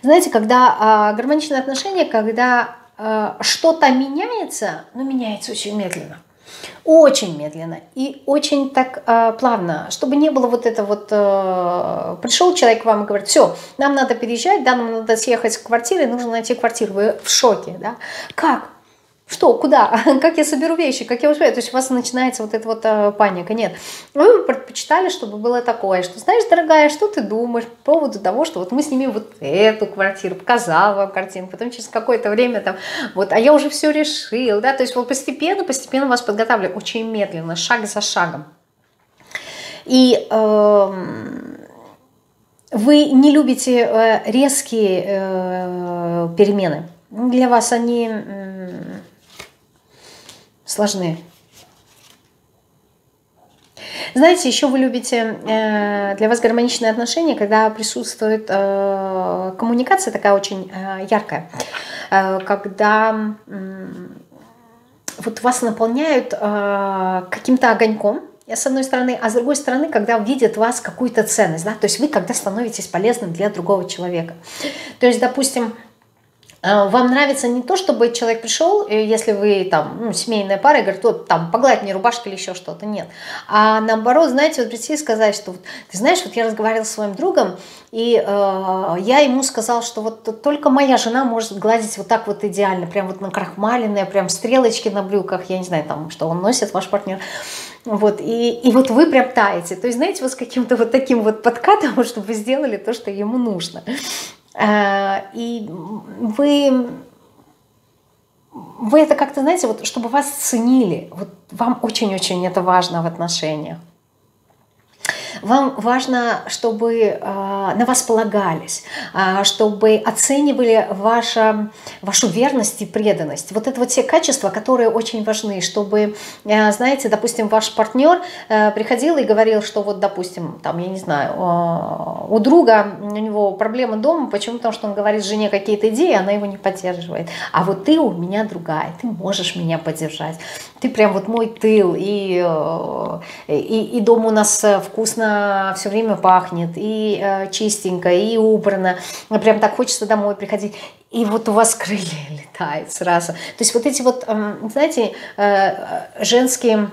Знаете, когда э, гармоничные отношения, когда э, что-то меняется, но меняется очень медленно. Очень медленно и очень так э, плавно, чтобы не было вот это вот, э, пришел человек к вам и говорит, все, нам надо переезжать, да, нам надо съехать в квартиру, нужно найти квартиру, вы в шоке, да, как? Что? Куда? Как я соберу вещи? Как я успею? То есть у вас начинается вот эта вот э, паника. Нет. Вы предпочитали, чтобы было такое, что, знаешь, дорогая, что ты думаешь по поводу того, что вот мы снимем вот эту квартиру, показала вам картинку, потом через какое-то время там, вот, а я уже все решил, да, то есть вот постепенно, постепенно вас подготавливаю, очень медленно, шаг за шагом. И... Э, вы не любите э, резкие э, перемены. Для вас они... Э, сложны. Знаете, еще вы любите, э, для вас гармоничные отношения, когда присутствует э, коммуникация такая очень э, яркая, э, когда э, вот вас наполняют э, каким-то огоньком, с одной стороны, а с другой стороны, когда видят вас какую-то ценность, да, то есть вы когда становитесь полезным для другого человека. То есть, допустим, вам нравится не то, чтобы человек пришел, если вы там, ну, семейная пара, и говорит, вот там, погладь мне рубашку или еще что-то, нет. А наоборот, знаете, вот прийти и сказать, что, вот, ты знаешь, вот я разговаривала с своим другом, и э, я ему сказала, что вот только моя жена может гладить вот так вот идеально, прям вот накрахмаленная, прям стрелочки на брюках, я не знаю, там, что он носит, ваш партнер. Вот, и, и вот вы прям таете. То есть, знаете, вот с каким-то вот таким вот подкатом, чтобы вы сделали то, что ему нужно. И вы, вы это как-то, знаете, вот, чтобы вас ценили, вот вам очень-очень это важно в отношениях. Вам важно, чтобы э, на вас полагались, э, чтобы оценивали ваша, вашу верность и преданность. Вот это вот те качества, которые очень важны, чтобы, э, знаете, допустим, ваш партнер э, приходил и говорил, что вот, допустим, там, я не знаю, э, у друга, у него проблемы дома, почему? Потому что он говорит жене какие-то идеи, она его не поддерживает. А вот ты у меня другая, ты можешь меня поддержать. Ты прям вот мой тыл, и, и, и дом у нас вкусно все время пахнет, и э, чистенько, и убрано. Прям так хочется домой приходить. И вот у вас крылья летают сразу. То есть вот эти вот, э, знаете, э, женские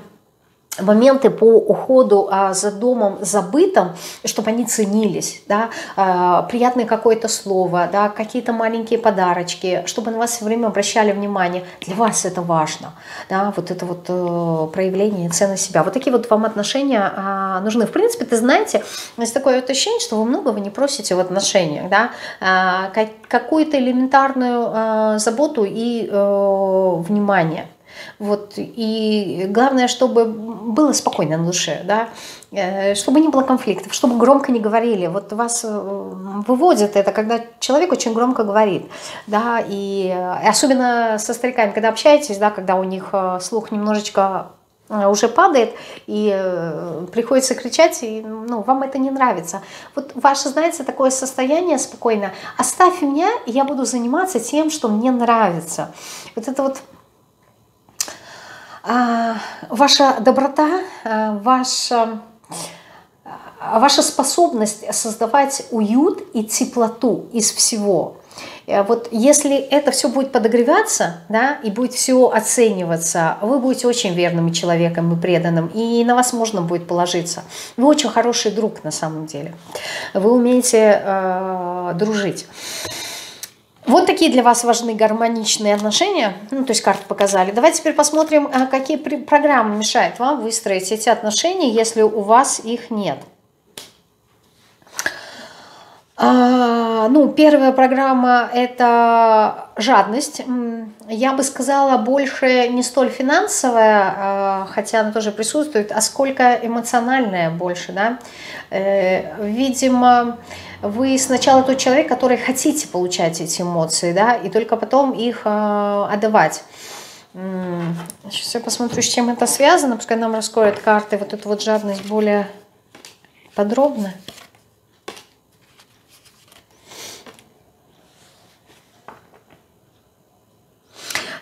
моменты по уходу а, за домом, за бытом, чтобы они ценились, да, а, приятное какое-то слово, да, какие-то маленькие подарочки, чтобы на вас все время обращали внимание. Для вас это важно, да, вот это вот э, проявление цены себя. Вот такие вот вам отношения а, нужны. В принципе, ты знаете, есть такое вот ощущение, что вы многого не просите в отношениях, да, а, как, какую-то элементарную а, заботу и а, внимание. Вот, и главное, чтобы было спокойно на душе, да? Чтобы не было конфликтов, чтобы громко не говорили. Вот вас выводит это, когда человек очень громко говорит, да? И особенно со стариками, когда общаетесь, да, когда у них слух немножечко уже падает, и приходится кричать, и ну, вам это не нравится. Вот ваше, знаете, такое состояние спокойно. Оставь меня, и я буду заниматься тем, что мне нравится. Вот это вот а, ваша доброта, а, ваша... Ваша способность создавать уют и теплоту из всего. Вот если это все будет подогреваться, да, и будет все оцениваться, вы будете очень верным человеком и преданным, и на вас можно будет положиться. Вы очень хороший друг на самом деле. Вы умеете э, дружить. Вот такие для вас важны гармоничные отношения, ну, то есть карты показали. Давайте теперь посмотрим, какие программы мешают вам выстроить эти отношения, если у вас их нет. А, ну, первая программа – это жадность. Я бы сказала, больше не столь финансовая, хотя она тоже присутствует, а сколько эмоциональная больше, да? Видимо, вы сначала тот человек, который хотите получать эти эмоции, да, и только потом их отдавать. Сейчас я посмотрю, с чем это связано, пускай нам раскроют карты вот эту вот жадность более подробно.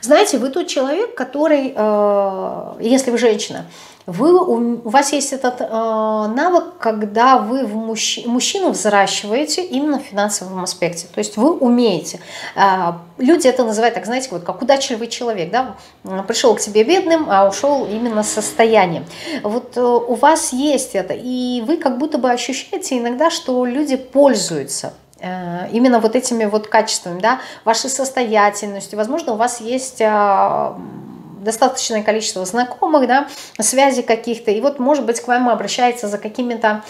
Знаете, вы тот человек, который, э, если вы женщина, вы, у, у вас есть этот э, навык, когда вы в мужч, мужчину взращиваете именно в финансовом аспекте. То есть вы умеете. Э, люди это называют, так знаете, вот как удачливый человек. Да? Пришел к тебе бедным, а ушел именно с состоянием. Вот э, у вас есть это. И вы как будто бы ощущаете иногда, что люди пользуются именно вот этими вот качествами, да, вашей состоятельностью. Возможно, у вас есть достаточное количество знакомых, да, связей каких-то, и вот, может быть, к вам обращается за какими-то,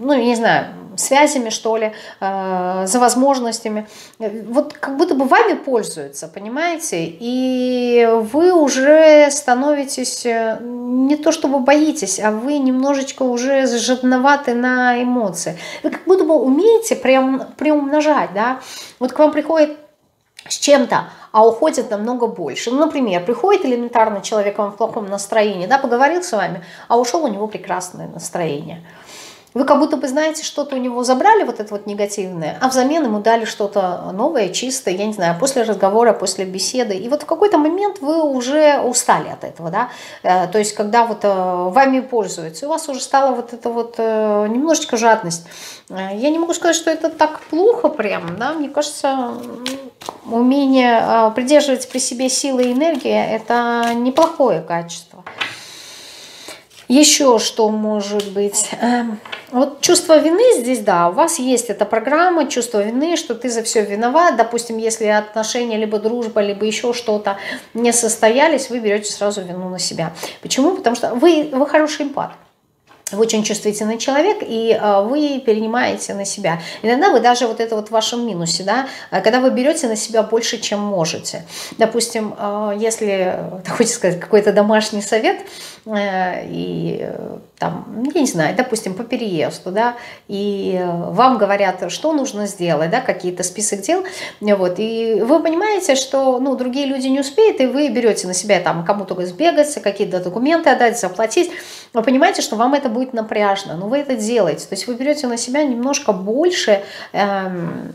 ну, не знаю, связями, что ли, за возможностями. Вот как будто бы вами пользуются, понимаете? И вы уже становитесь, не то чтобы боитесь, а вы немножечко уже жадноваты на эмоции. Вы как будто бы умеете прям приумножать, да? Вот к вам приходит с чем-то, а уходит намного больше. Ну, например, приходит элементарно человек вам в плохом настроении, да, поговорил с вами, а ушел у него прекрасное настроение. Вы как будто бы знаете, что-то у него забрали, вот это вот негативное, а взамен ему дали что-то новое, чистое, я не знаю, после разговора, после беседы. И вот в какой-то момент вы уже устали от этого, да? То есть, когда вот вами пользуются, у вас уже стала вот эта вот немножечко жадность. Я не могу сказать, что это так плохо прям, да? Мне кажется, умение придерживать при себе силы и энергии – это неплохое качество. Еще что может быть? Вот чувство вины здесь, да, у вас есть эта программа, чувство вины, что ты за все виноват. Допустим, если отношения, либо дружба, либо еще что-то не состоялись, вы берете сразу вину на себя. Почему? Потому что вы, вы хороший эмпат. Вы очень чувствительный человек, и вы перенимаете на себя. Иногда вы даже вот это вот в вашем минусе, да, когда вы берете на себя больше, чем можете. Допустим, если, хочется сказать, какой-то домашний совет, и там, я не знаю, допустим, по переезду, да, и вам говорят, что нужно сделать, да, какие-то список дел, вот, и вы понимаете, что, ну, другие люди не успеют, и вы берете на себя там кому-то сбегаться, какие-то документы отдать, заплатить, вы понимаете, что вам это будет будет напряжно, но вы это делаете. То есть вы берете на себя немножко больше, эм,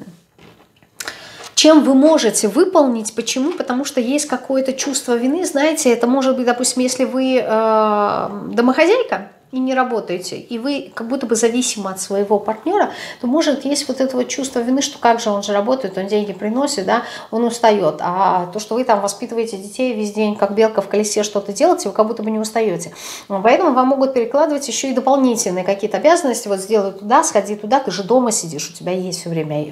чем вы можете выполнить. Почему? Потому что есть какое-то чувство вины. Знаете, это может быть, допустим, если вы э, домохозяйка и не работаете, и вы как будто бы зависимы от своего партнера, то может есть вот это вот чувство вины, что как же он же работает, он деньги приносит, да, он устает, а то, что вы там воспитываете детей весь день, как белка в колесе что-то делаете, вы как будто бы не устаете. Поэтому вам могут перекладывать еще и дополнительные какие-то обязанности, вот сделай туда, сходи туда, ты же дома сидишь, у тебя есть все время,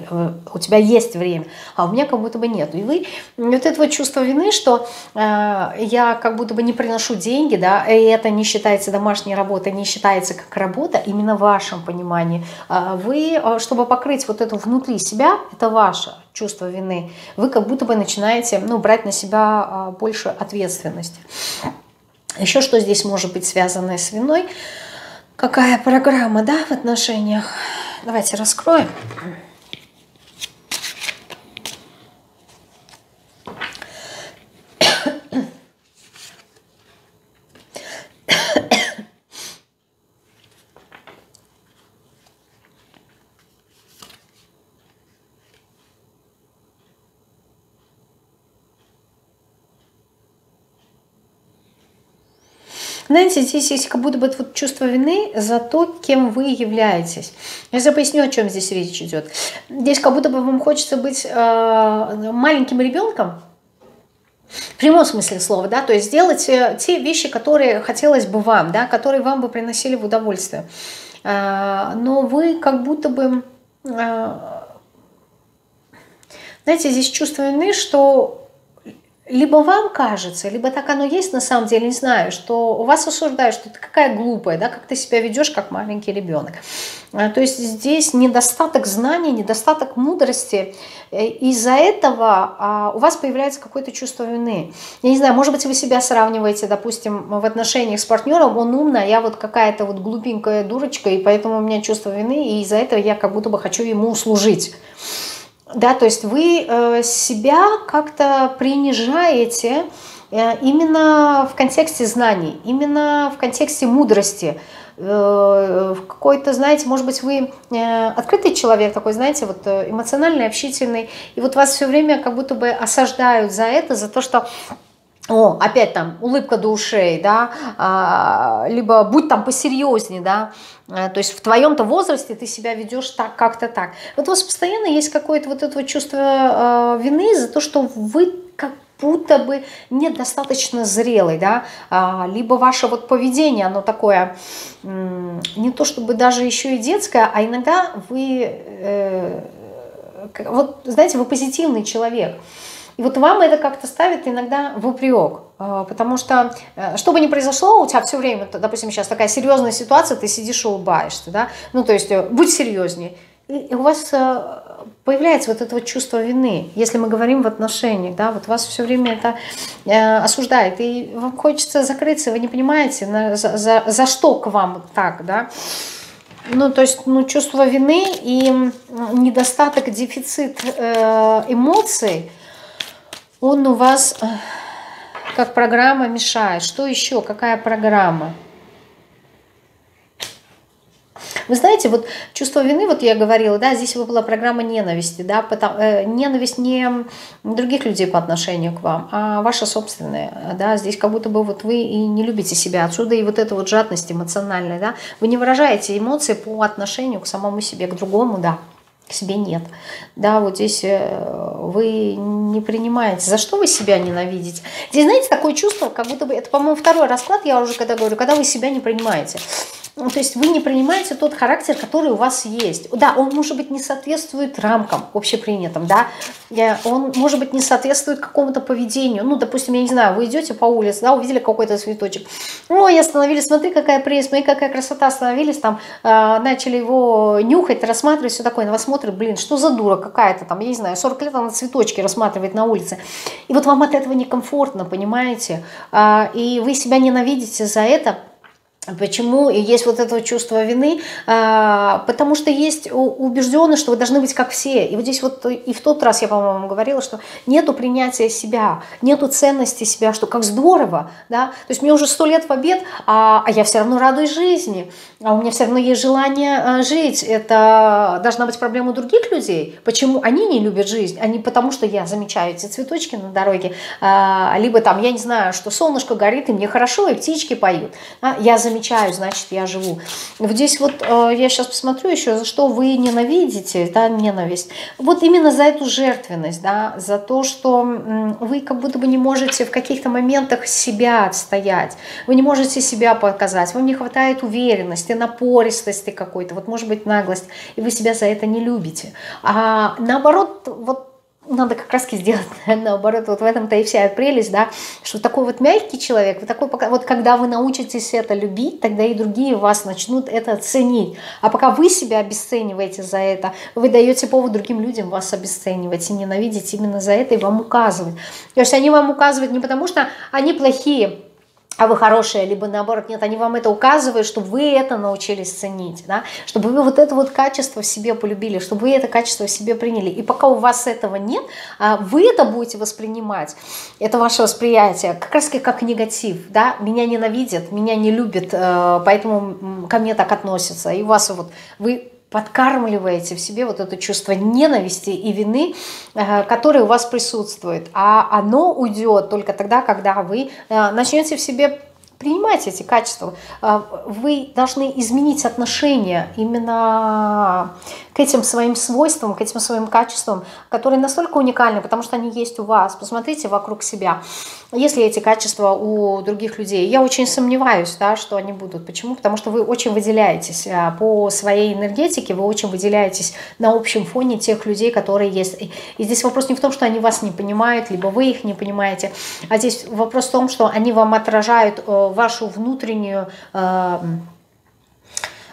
у тебя есть время, а у меня как будто бы нет. И вы, вот это вот чувство вины, что э, я как будто бы не приношу деньги, да, и это не считается домашней работой, не считается как работа, именно в вашем понимании. Вы, чтобы покрыть вот это внутри себя, это ваше чувство вины, вы как будто бы начинаете, ну, брать на себя больше ответственности. Еще что здесь может быть связано с виной? Какая программа, да, в отношениях? Давайте раскроем. Знаете, здесь есть как будто бы вот чувство вины за то, кем вы являетесь. Я сейчас поясню, о чем здесь речь идет. Здесь как будто бы вам хочется быть э, маленьким ребенком, в прямом смысле слова, да, то есть сделать те вещи, которые хотелось бы вам, да, которые вам бы приносили в удовольствие. Э, но вы как будто бы... Э, знаете, здесь чувство вины, что... Либо вам кажется, либо так оно есть на самом деле, не знаю, что вас осуждают, что ты какая глупая, да, как ты себя ведешь, как маленький ребенок. То есть здесь недостаток знаний, недостаток мудрости. Из-за этого у вас появляется какое-то чувство вины. Я не знаю, может быть, вы себя сравниваете, допустим, в отношениях с партнером, он умный, а я вот какая-то вот глупенькая дурочка, и поэтому у меня чувство вины, и из-за этого я как будто бы хочу ему услужить. Да, то есть вы себя как-то принижаете именно в контексте знаний, именно в контексте мудрости. Какой-то, знаете, может быть, вы открытый человек такой, знаете, вот эмоциональный, общительный, и вот вас все время как будто бы осаждают за это, за то, что... О, опять там улыбка до ушей, да, а, либо будь там посерьезнее, да, а, то есть в твоем-то возрасте ты себя ведешь так, как-то так. Вот у вас постоянно есть какое-то вот это вот чувство а, вины за то, что вы как будто бы недостаточно зрелый, да, а, либо ваше вот поведение, оно такое, не то чтобы даже еще и детское, а иногда вы, э, вот знаете, вы позитивный человек. И вот вам это как-то ставит иногда в упрек, потому что, что бы ни произошло, у тебя все время, допустим, сейчас такая серьезная ситуация, ты сидишь и улыбаешься, да, ну, то есть, будь серьезнее. И у вас появляется вот это вот чувство вины, если мы говорим в отношениях, да, вот вас все время это осуждает, и вам хочется закрыться, вы не понимаете, за, за, за что к вам так, да. Ну, то есть, ну, чувство вины и недостаток, дефицит эмоций, он у вас как программа мешает. Что еще? Какая программа? Вы знаете, вот чувство вины, вот я говорила, да, здесь была программа ненависти, да, потому, э, ненависть не других людей по отношению к вам, а ваша собственная, да, здесь как будто бы вот вы и не любите себя, отсюда и вот эта вот жадность эмоциональная, да, вы не выражаете эмоции по отношению к самому себе, к другому, да. К себе нет. Да, вот здесь вы не принимаете. За что вы себя ненавидите? Здесь, знаете, такое чувство, как будто бы... Это, по-моему, второй расклад, я уже когда говорю, когда вы себя не принимаете. То есть вы не принимаете тот характер, который у вас есть. Да, он, может быть, не соответствует рамкам общепринятым, да. Он, может быть, не соответствует какому-то поведению. Ну, допустим, я не знаю, вы идете по улице, да, увидели какой-то цветочек. Ой, остановились, смотри, какая прелесть, смотри, какая красота, остановились, там, э, начали его нюхать, рассматривать, все такое. На вас смотрят, блин, что за дура какая-то там, я не знаю, сорок лет она цветочки рассматривает на улице. И вот вам от этого некомфортно, понимаете? Э, и вы себя ненавидите за это. Почему есть вот это чувство вины? Потому что есть убежденность, что вы должны быть как все. И вот здесь вот и в тот раз я, по-моему, говорила, что нету принятия себя, нету ценности себя, что как здорово, да? То есть мне уже сто лет в обед, а я все равно радуюсь жизни, а у меня все равно есть желание жить. Это должна быть проблема других людей. Почему они не любят жизнь? Они потому что я замечаю эти цветочки на дороге, либо там, я не знаю, что солнышко горит, и мне хорошо, и птички поют. Я замечаю. Замечаю, значит, я живу. Вот здесь вот э, я сейчас посмотрю еще, за что вы ненавидите, да, ненависть. Вот именно за эту жертвенность, да, за то, что м, вы как будто бы не можете в каких-то моментах себя отстоять, вы не можете себя показать, вам не хватает уверенности, напористости какой-то, вот может быть наглость, и вы себя за это не любите. А наоборот, вот надо как раз сделать, наоборот, вот в этом-то и вся прелесть, да, что такой вот мягкий человек, вот, такой, вот когда вы научитесь это любить, тогда и другие вас начнут это ценить. А пока вы себя обесцениваете за это, вы даете повод другим людям вас обесценивать и ненавидеть именно за это и вам указывать. То есть они вам указывают не потому, что они плохие, а вы хорошие, либо наоборот, нет, они вам это указывают, чтобы вы это научились ценить, да? Чтобы вы вот это вот качество в себе полюбили, чтобы вы это качество в себе приняли. И пока у вас этого нет, вы это будете воспринимать, это ваше восприятие, как раз как негатив, да? Меня ненавидят, меня не любят, поэтому ко мне так относятся. И у вас вот, вы подкармливаете в себе вот это чувство ненависти и вины, которое у вас присутствует. А оно уйдет только тогда, когда вы начнете в себе принимайте эти качества. Вы должны изменить отношение именно к этим своим свойствам, к этим своим качествам, которые настолько уникальны, потому что они есть у вас. Посмотрите вокруг себя. Если эти качества у других людей, я очень сомневаюсь, да, что они будут. Почему? Потому что вы очень выделяетесь по своей энергетике, вы очень выделяетесь на общем фоне тех людей, которые есть. И здесь вопрос не в том, что они вас не понимают, либо вы их не понимаете, а здесь вопрос в том, что они вам отражают вашу внутреннюю...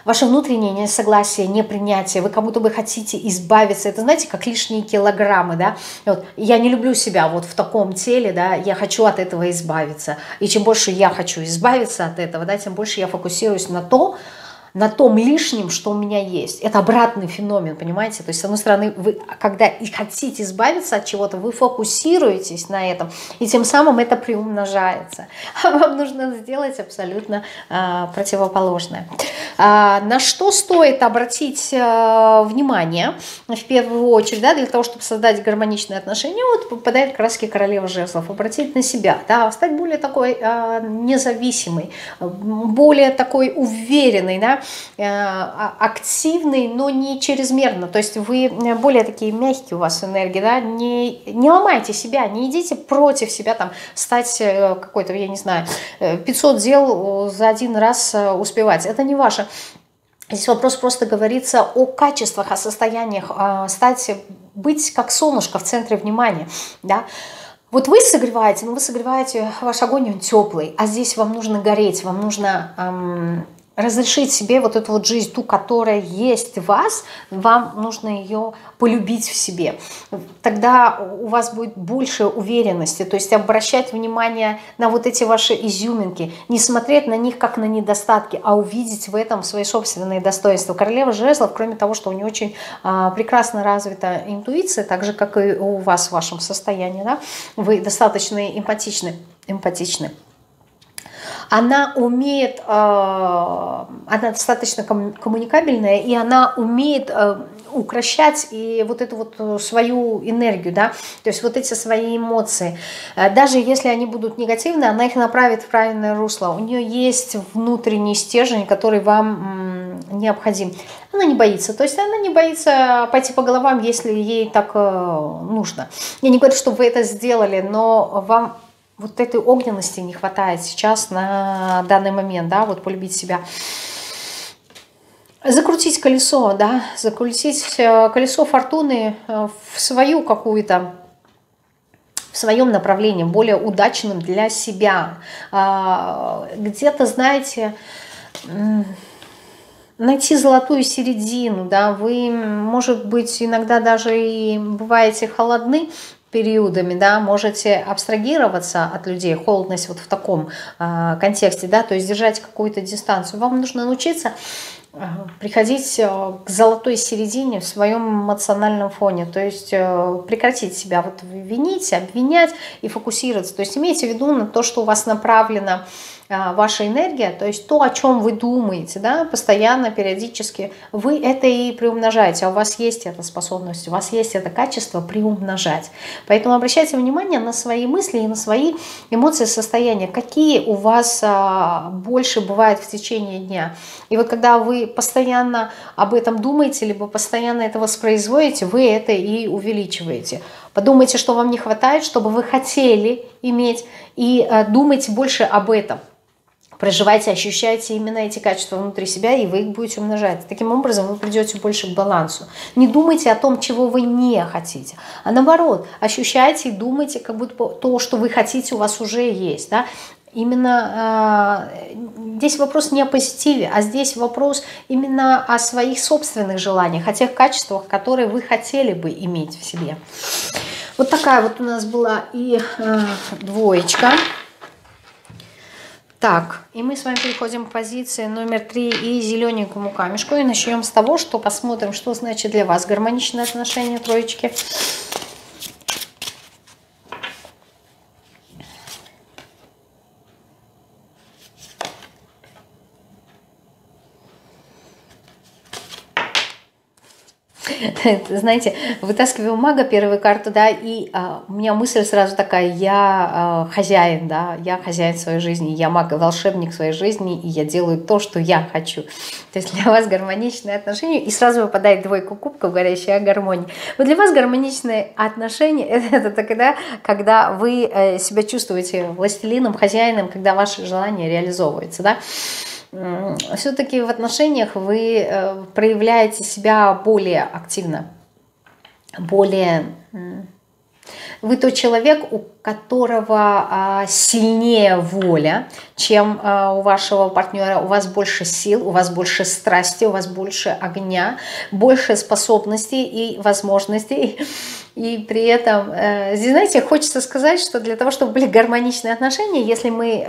Ваше внутреннее несогласие, непринятие, вы как будто бы хотите избавиться. Это, знаете, как лишние килограммы, да? Вот, я не люблю себя вот в таком теле, да, я хочу от этого избавиться. И чем больше я хочу избавиться от этого, да, тем больше я фокусируюсь на то, на том лишнем, что у меня есть. Это обратный феномен, понимаете? То есть, с одной стороны, вы, когда и хотите избавиться от чего-то, вы фокусируетесь на этом, и тем самым это приумножается. А вам нужно сделать абсолютно э, противоположное. А, на что стоит обратить э, внимание, в первую очередь, да, для того, чтобы создать гармоничные отношения, вот попадает как раз королева жезлов. Обратить на себя, да, стать более такой э, независимой, более такой уверенной, да, активный, но не чрезмерно. То есть вы более такие мягкие, у вас энергии, да? не, не ломайте себя, не идите против себя, там, стать какой-то, я не знаю, пятьсот дел за один раз успевать. Это не ваше. Здесь вопрос просто говорится о качествах, о состояниях, стать, быть как солнышко в центре внимания, да? Вот вы согреваете, но вы согреваете, ваш огонь, он теплый, а здесь вам нужно гореть, вам нужно... Эм, разрешить себе вот эту вот жизнь, ту, которая есть в вас, вам нужно ее полюбить в себе. Тогда у вас будет больше уверенности, то есть обращать внимание на вот эти ваши изюминки, не смотреть на них как на недостатки, а увидеть в этом свои собственные достоинства. Королева жезлов, кроме того, что у нее очень а, прекрасно развита интуиция, так же, как и у вас в вашем состоянии, да? Вы достаточно эмпатичны, эмпатичны. Она умеет, она достаточно коммуникабельная, и она умеет укращать и вот эту вот свою энергию, да, то есть вот эти свои эмоции. Даже если они будут негативны, она их направит в правильное русло. У нее есть внутренний стержень, который вам необходим. Она не боится, то есть она не боится пойти по головам, если ей так нужно. Я не говорю, что вы это сделали, но вам... Вот этой огненности не хватает сейчас на данный момент, да, вот полюбить себя. Закрутить колесо, да, закрутить колесо фортуны в свою какую-то, в своем направлении, более удачным для себя. Где-то, знаете... Найти золотую середину, да, вы, может быть, иногда даже и бываете холодны периодами, да, можете абстрагироваться от людей, холодность вот в таком э, контексте, да, то есть держать какую-то дистанцию. Вам нужно научиться э, приходить э, к золотой середине в своем эмоциональном фоне, то есть э, прекратить себя вот винить, обвинять и фокусироваться, то есть имейте в виду на то, что у вас направлено ваша энергия, то есть то, о чем вы думаете, да, постоянно, периодически, вы это и приумножаете, а у вас есть эта способность, у вас есть это качество приумножать. Поэтому обращайте внимание на свои мысли и на свои эмоции, состояния, какие у вас а, больше бывают в течение дня. И вот когда вы постоянно об этом думаете, либо постоянно это воспроизводите, вы это и увеличиваете. Подумайте, что вам не хватает, чтобы вы хотели иметь, и а, думайте больше об этом. Проживайте, ощущайте именно эти качества внутри себя, и вы их будете умножать. Таким образом вы придете больше к балансу. Не думайте о том, чего вы не хотите, а наоборот, ощущайте и думайте, как будто то, что вы хотите, у вас уже есть. Да? Именно э, здесь вопрос не о позитиве, а здесь вопрос именно о своих собственных желаниях, о тех качествах, которые вы хотели бы иметь в себе. Вот такая вот у нас была и э, двоечка. Так, и мы с вами переходим к позиции номер три и зелененькому камешку. И начнем с того, что посмотрим, что значит для вас гармоничное отношение троечки. знаете, вытаскиваю мага, первую карту, да, и а, у меня мысль сразу такая, я а, хозяин, да, я хозяин своей жизни, я маг и волшебник своей жизни, и я делаю то, что я хочу. То есть для вас гармоничные отношения, и сразу выпадает двойку кубков, говорящая о гармонии. Вот для вас гармоничные отношения, это тогда, когда вы себя чувствуете властелином, хозяином, когда ваши желания реализовываются, да. Все-таки в отношениях вы проявляете себя более активно, более... Вы тот человек, у которого сильнее воля, чем у вашего партнера. У вас больше сил, у вас больше страсти, у вас больше огня, больше способностей и возможностей. И при этом, здесь, знаете, хочется сказать, что для того, чтобы были гармоничные отношения, если мы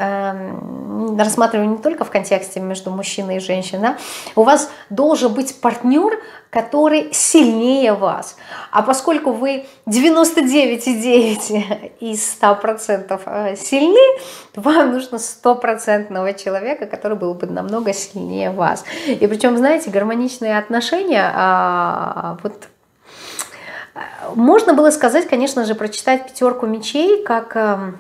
рассматриваем не только в контексте между мужчиной и женщиной, да, у вас должен быть партнер, который сильнее вас. А поскольку вы девяносто девять и девять из ста процентов сильны, вам нужно стопроцентного человека, который был бы намного сильнее вас. И причем, знаете, гармоничные отношения, вот, можно было сказать, конечно же, прочитать пятерку мечей как...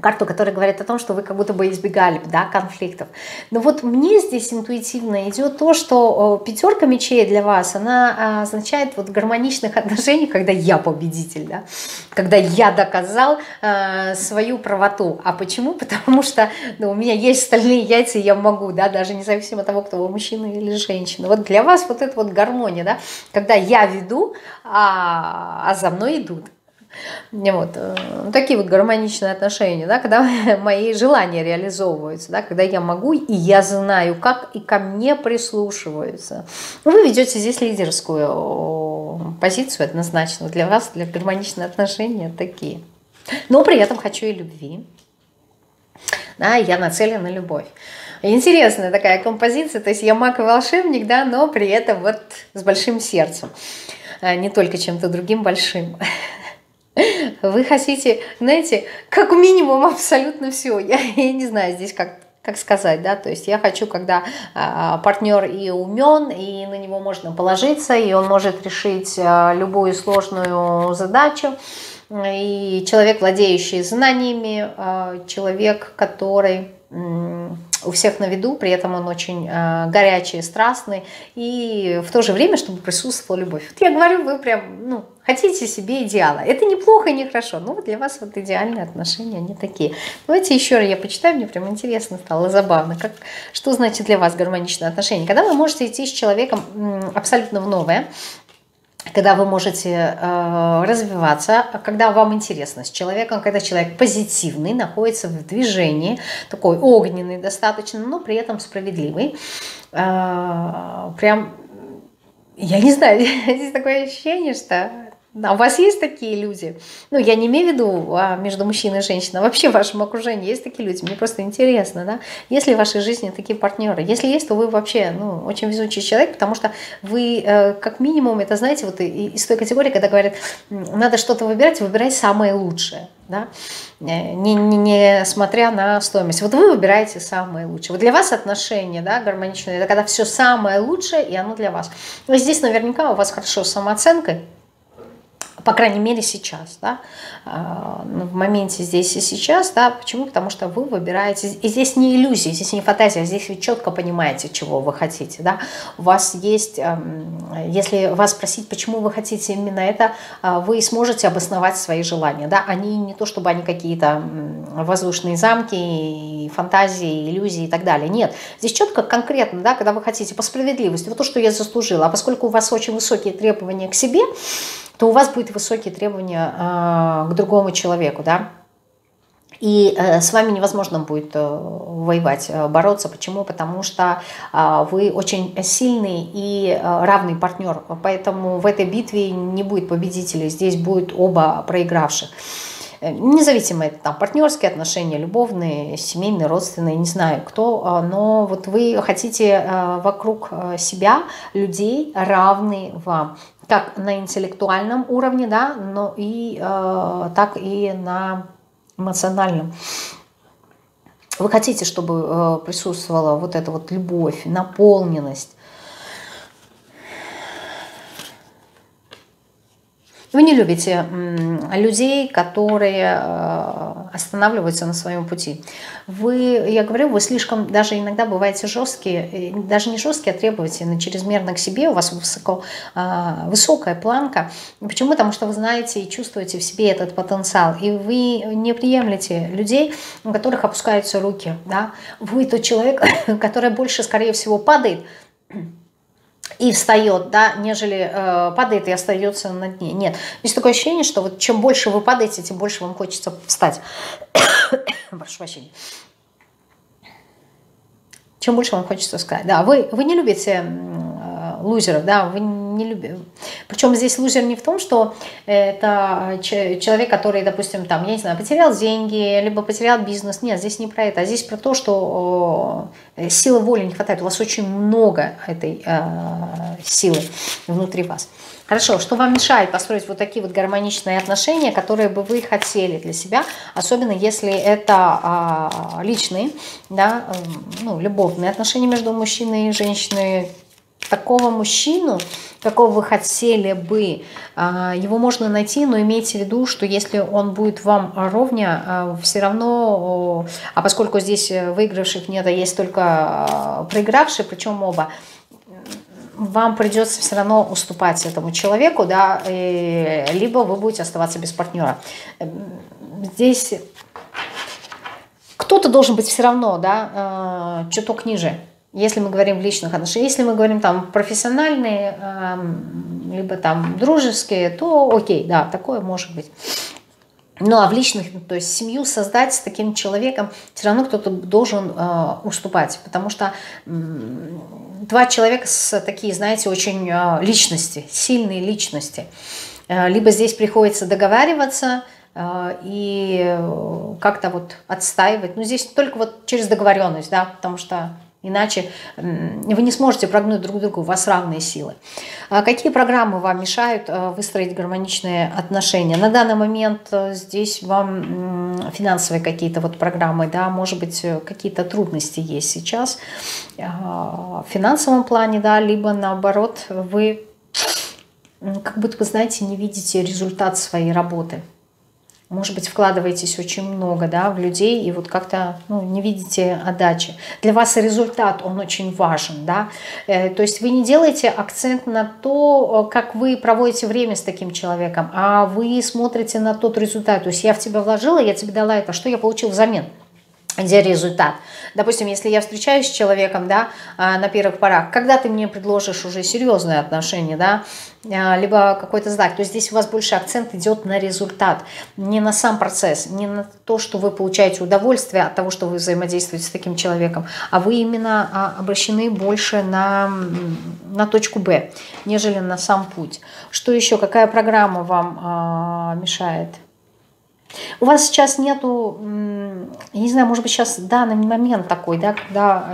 карту, которая говорит о том, что вы как будто бы избегали, да, конфликтов. Но вот мне здесь интуитивно идет то, что пятерка мечей для вас, она означает вот гармоничных отношений, когда я победитель, да? Когда я доказал э, свою правоту. А почему? Потому что, ну, у меня есть стальные яйца, и я могу, да, даже независимо от того, кто вы, мужчина или женщина. Вот для вас вот эта вот гармония, да? Когда я веду, а, а за мной идут. Вот такие вот гармоничные отношения, да, когда мои желания реализовываются, да, когда я могу и я знаю как, и ко мне прислушиваются. Вы ведете здесь лидерскую позицию однозначно. Для вас, для гармоничных отношений такие. Но при этом хочу и любви. Да, я нацелена на любовь. Интересная такая композиция. То есть я маг и волшебник, да, но при этом вот с большим сердцем. Не только чем-то другим большим. Вы хотите, знаете, как минимум абсолютно все. Я, я не знаю здесь, как, как сказать, да, то есть я хочу, когда а, партнер и умен, и на него можно положиться, и он может решить а, любую сложную задачу, и человек, владеющий знаниями, а, человек, который... у всех на виду, при этом он очень э, горячий, страстный, и в то же время, чтобы присутствовала любовь. Вот я говорю, вы прям, ну, хотите себе идеала. Это неплохо и нехорошо, но вот для вас вот идеальные отношения, они такие. Давайте еще раз я почитаю, мне прям интересно стало, забавно, как, что значит для вас гармоничные отношения. Когда вы можете идти с человеком абсолютно в новое, когда вы можете э, развиваться, когда вам интересно с человеком, когда человек позитивный, находится в движении, такой огненный достаточно, но при этом справедливый. Э, прям, я не знаю, здесь такое ощущение, что... А у вас есть такие люди? Ну, я не имею в виду а между мужчиной и женщиной, а вообще в вашем окружении есть такие люди? Мне просто интересно, да? Есть ли в вашей жизни такие партнеры? Если есть, то вы вообще, ну, очень везучий человек, потому что вы, как минимум, это, знаете, вот из той категории, когда говорят, надо что-то выбирать, выбирай самое лучшее, да? Не, не, не смотря на стоимость. Вот вы выбираете самое лучшее. Вот для вас отношения, да, гармоничные, это когда все самое лучшее, и оно для вас. Но здесь наверняка у вас хорошо с самооценкой, по крайней мере, сейчас, да, в моменте здесь и сейчас, да, почему? Потому что вы выбираете, и здесь не иллюзии, здесь не фантазия, здесь вы четко понимаете, чего вы хотите, да, у вас есть, если вас спросить, почему вы хотите именно это, вы сможете обосновать свои желания, да, они не то, чтобы они какие-то воздушные замки, фантазии, иллюзии и так далее, нет, здесь четко, конкретно, да, когда вы хотите по справедливости, вот то, что я заслужила, а поскольку у вас очень высокие требования к себе, то у вас будет высокие требования э, к другому человеку, да, и э, с вами невозможно будет э, воевать, э, бороться. Почему? Потому что э, вы очень сильный и э, равный партнер, поэтому в этой битве не будет победителей, здесь будут оба проигравших. Независимо, это там партнерские отношения, любовные, семейные, родственные, не знаю кто, но вот вы хотите вокруг себя людей, равные вам, как на интеллектуальном уровне, да, но и э, так и на эмоциональном. Вы хотите, чтобы присутствовала вот эта вот любовь, наполненность. Вы не любите людей, которые останавливаются на своем пути. Вы, я говорю, вы слишком даже иногда бываете жесткие, даже не жесткие, а требовательны, чрезмерно к себе, у вас высоко, высокая планка. Почему? Потому что вы знаете и чувствуете в себе этот потенциал. И вы не приемлете людей, у которых опускаются руки. Да? Вы тот человек, который больше, скорее всего, падает и встает, да, нежели э, падает и остается на дне. Нет, есть такое ощущение, что вот чем больше вы падаете, тем больше вам хочется встать. Прошу прощения. Чем больше вам хочется сказать. Да, вы, вы не любите э, лузеров, да, вы не любите. Причем здесь лузер не в том, что это человек, который, допустим, там, я не знаю, потерял деньги, либо потерял бизнес. Нет, здесь не про это, а здесь про то, что э, силы воли не хватает. У вас очень много этой э, силы внутри вас. Хорошо, что вам мешает построить вот такие вот гармоничные отношения, которые бы вы хотели для себя, особенно если это э, личные, да, э, ну, любовные отношения между мужчиной и женщиной. Такого мужчину, какого вы хотели бы, его можно найти, но имейте в виду, что если он будет вам ровня, все равно, а поскольку здесь выигравших нет, а есть только проигравшие, причем оба, вам придется все равно уступать этому человеку, да, и либо вы будете оставаться без партнера. Здесь кто-то должен быть все равно, да, чуток ниже. Если мы говорим в личных отношениях, если мы говорим там профессиональные, либо там дружеские, то окей, да, такое может быть. Ну а в личных, то есть семью создать с таким человеком, все равно кто-то должен э, уступать, потому что э, два человека с такие, знаете, очень э, личности, сильные личности. Э, либо здесь приходится договариваться, и как-то вот отстаивать. Ну здесь только вот через договоренность, да, потому что иначе вы не сможете прогнуть друг друга, у вас равные силы. Какие программы вам мешают выстроить гармоничные отношения? На данный момент здесь вам финансовые какие-то вот программы, да, может быть, какие-то трудности есть сейчас в финансовом плане, да, либо наоборот, вы как будто бы, знаете, не видите результат своей работы. Может быть, вкладываетесь очень много, да, в людей и вот как-то, ну, не видите отдачи. Для вас результат, он очень важен, да. То есть вы не делаете акцент на то, как вы проводите время с таким человеком, а вы смотрите на тот результат. То есть я в тебя вложила, я тебе дала это, что я получил взамен? Где результат? Допустим, если я встречаюсь с человеком, да, на первых порах, когда ты мне предложишь уже серьезные отношения, да, либо какой-то знак, то здесь у вас больше акцент идет на результат, не на сам процесс, не на то, что вы получаете удовольствие от того, что вы взаимодействуете с таким человеком, а вы именно обращены больше на, на точку Б, нежели на сам путь. Что еще? Какая программа вам мешает? У вас сейчас нету, я не знаю, может быть, сейчас данный момент такой, да, когда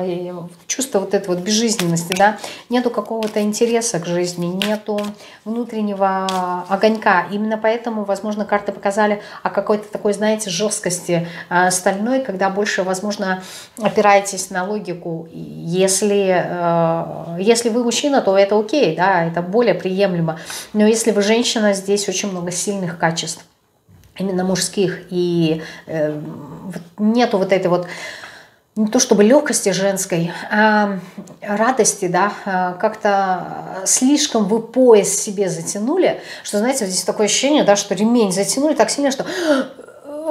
чувство вот этой вот безжизненности, да, нету какого-то интереса к жизни, нету внутреннего огонька. Именно поэтому, возможно, карты показали о какой-то такой, знаете, жесткости стальной, когда больше, возможно, опираетесь на логику. Если, если вы мужчина, то это окей, да, это более приемлемо. Но если вы женщина, здесь очень много сильных качеств. Именно мужских, и э, нету вот этой вот, не то чтобы легкости женской, а радости, да, как-то слишком вы пояс себе затянули, что, знаете, вот здесь такое ощущение, да, что ремень затянули так сильно, что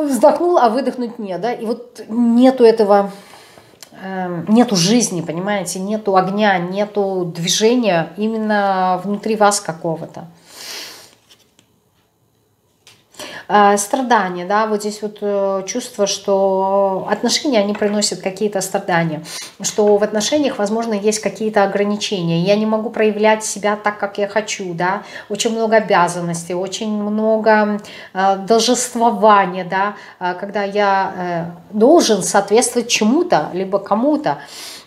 вздохнул, а выдохнуть нет, да, и вот нету этого, э, нету жизни, понимаете, нету огня, нету движения именно внутри вас какого-то. Страдания, да, вот здесь вот чувство, что отношения, они приносят какие-то страдания, что в отношениях, возможно, есть какие-то ограничения, я не могу проявлять себя так, как я хочу, да, очень много обязанностей, очень много э, долженствования, да, когда я э, должен соответствовать чему-то, либо кому-то.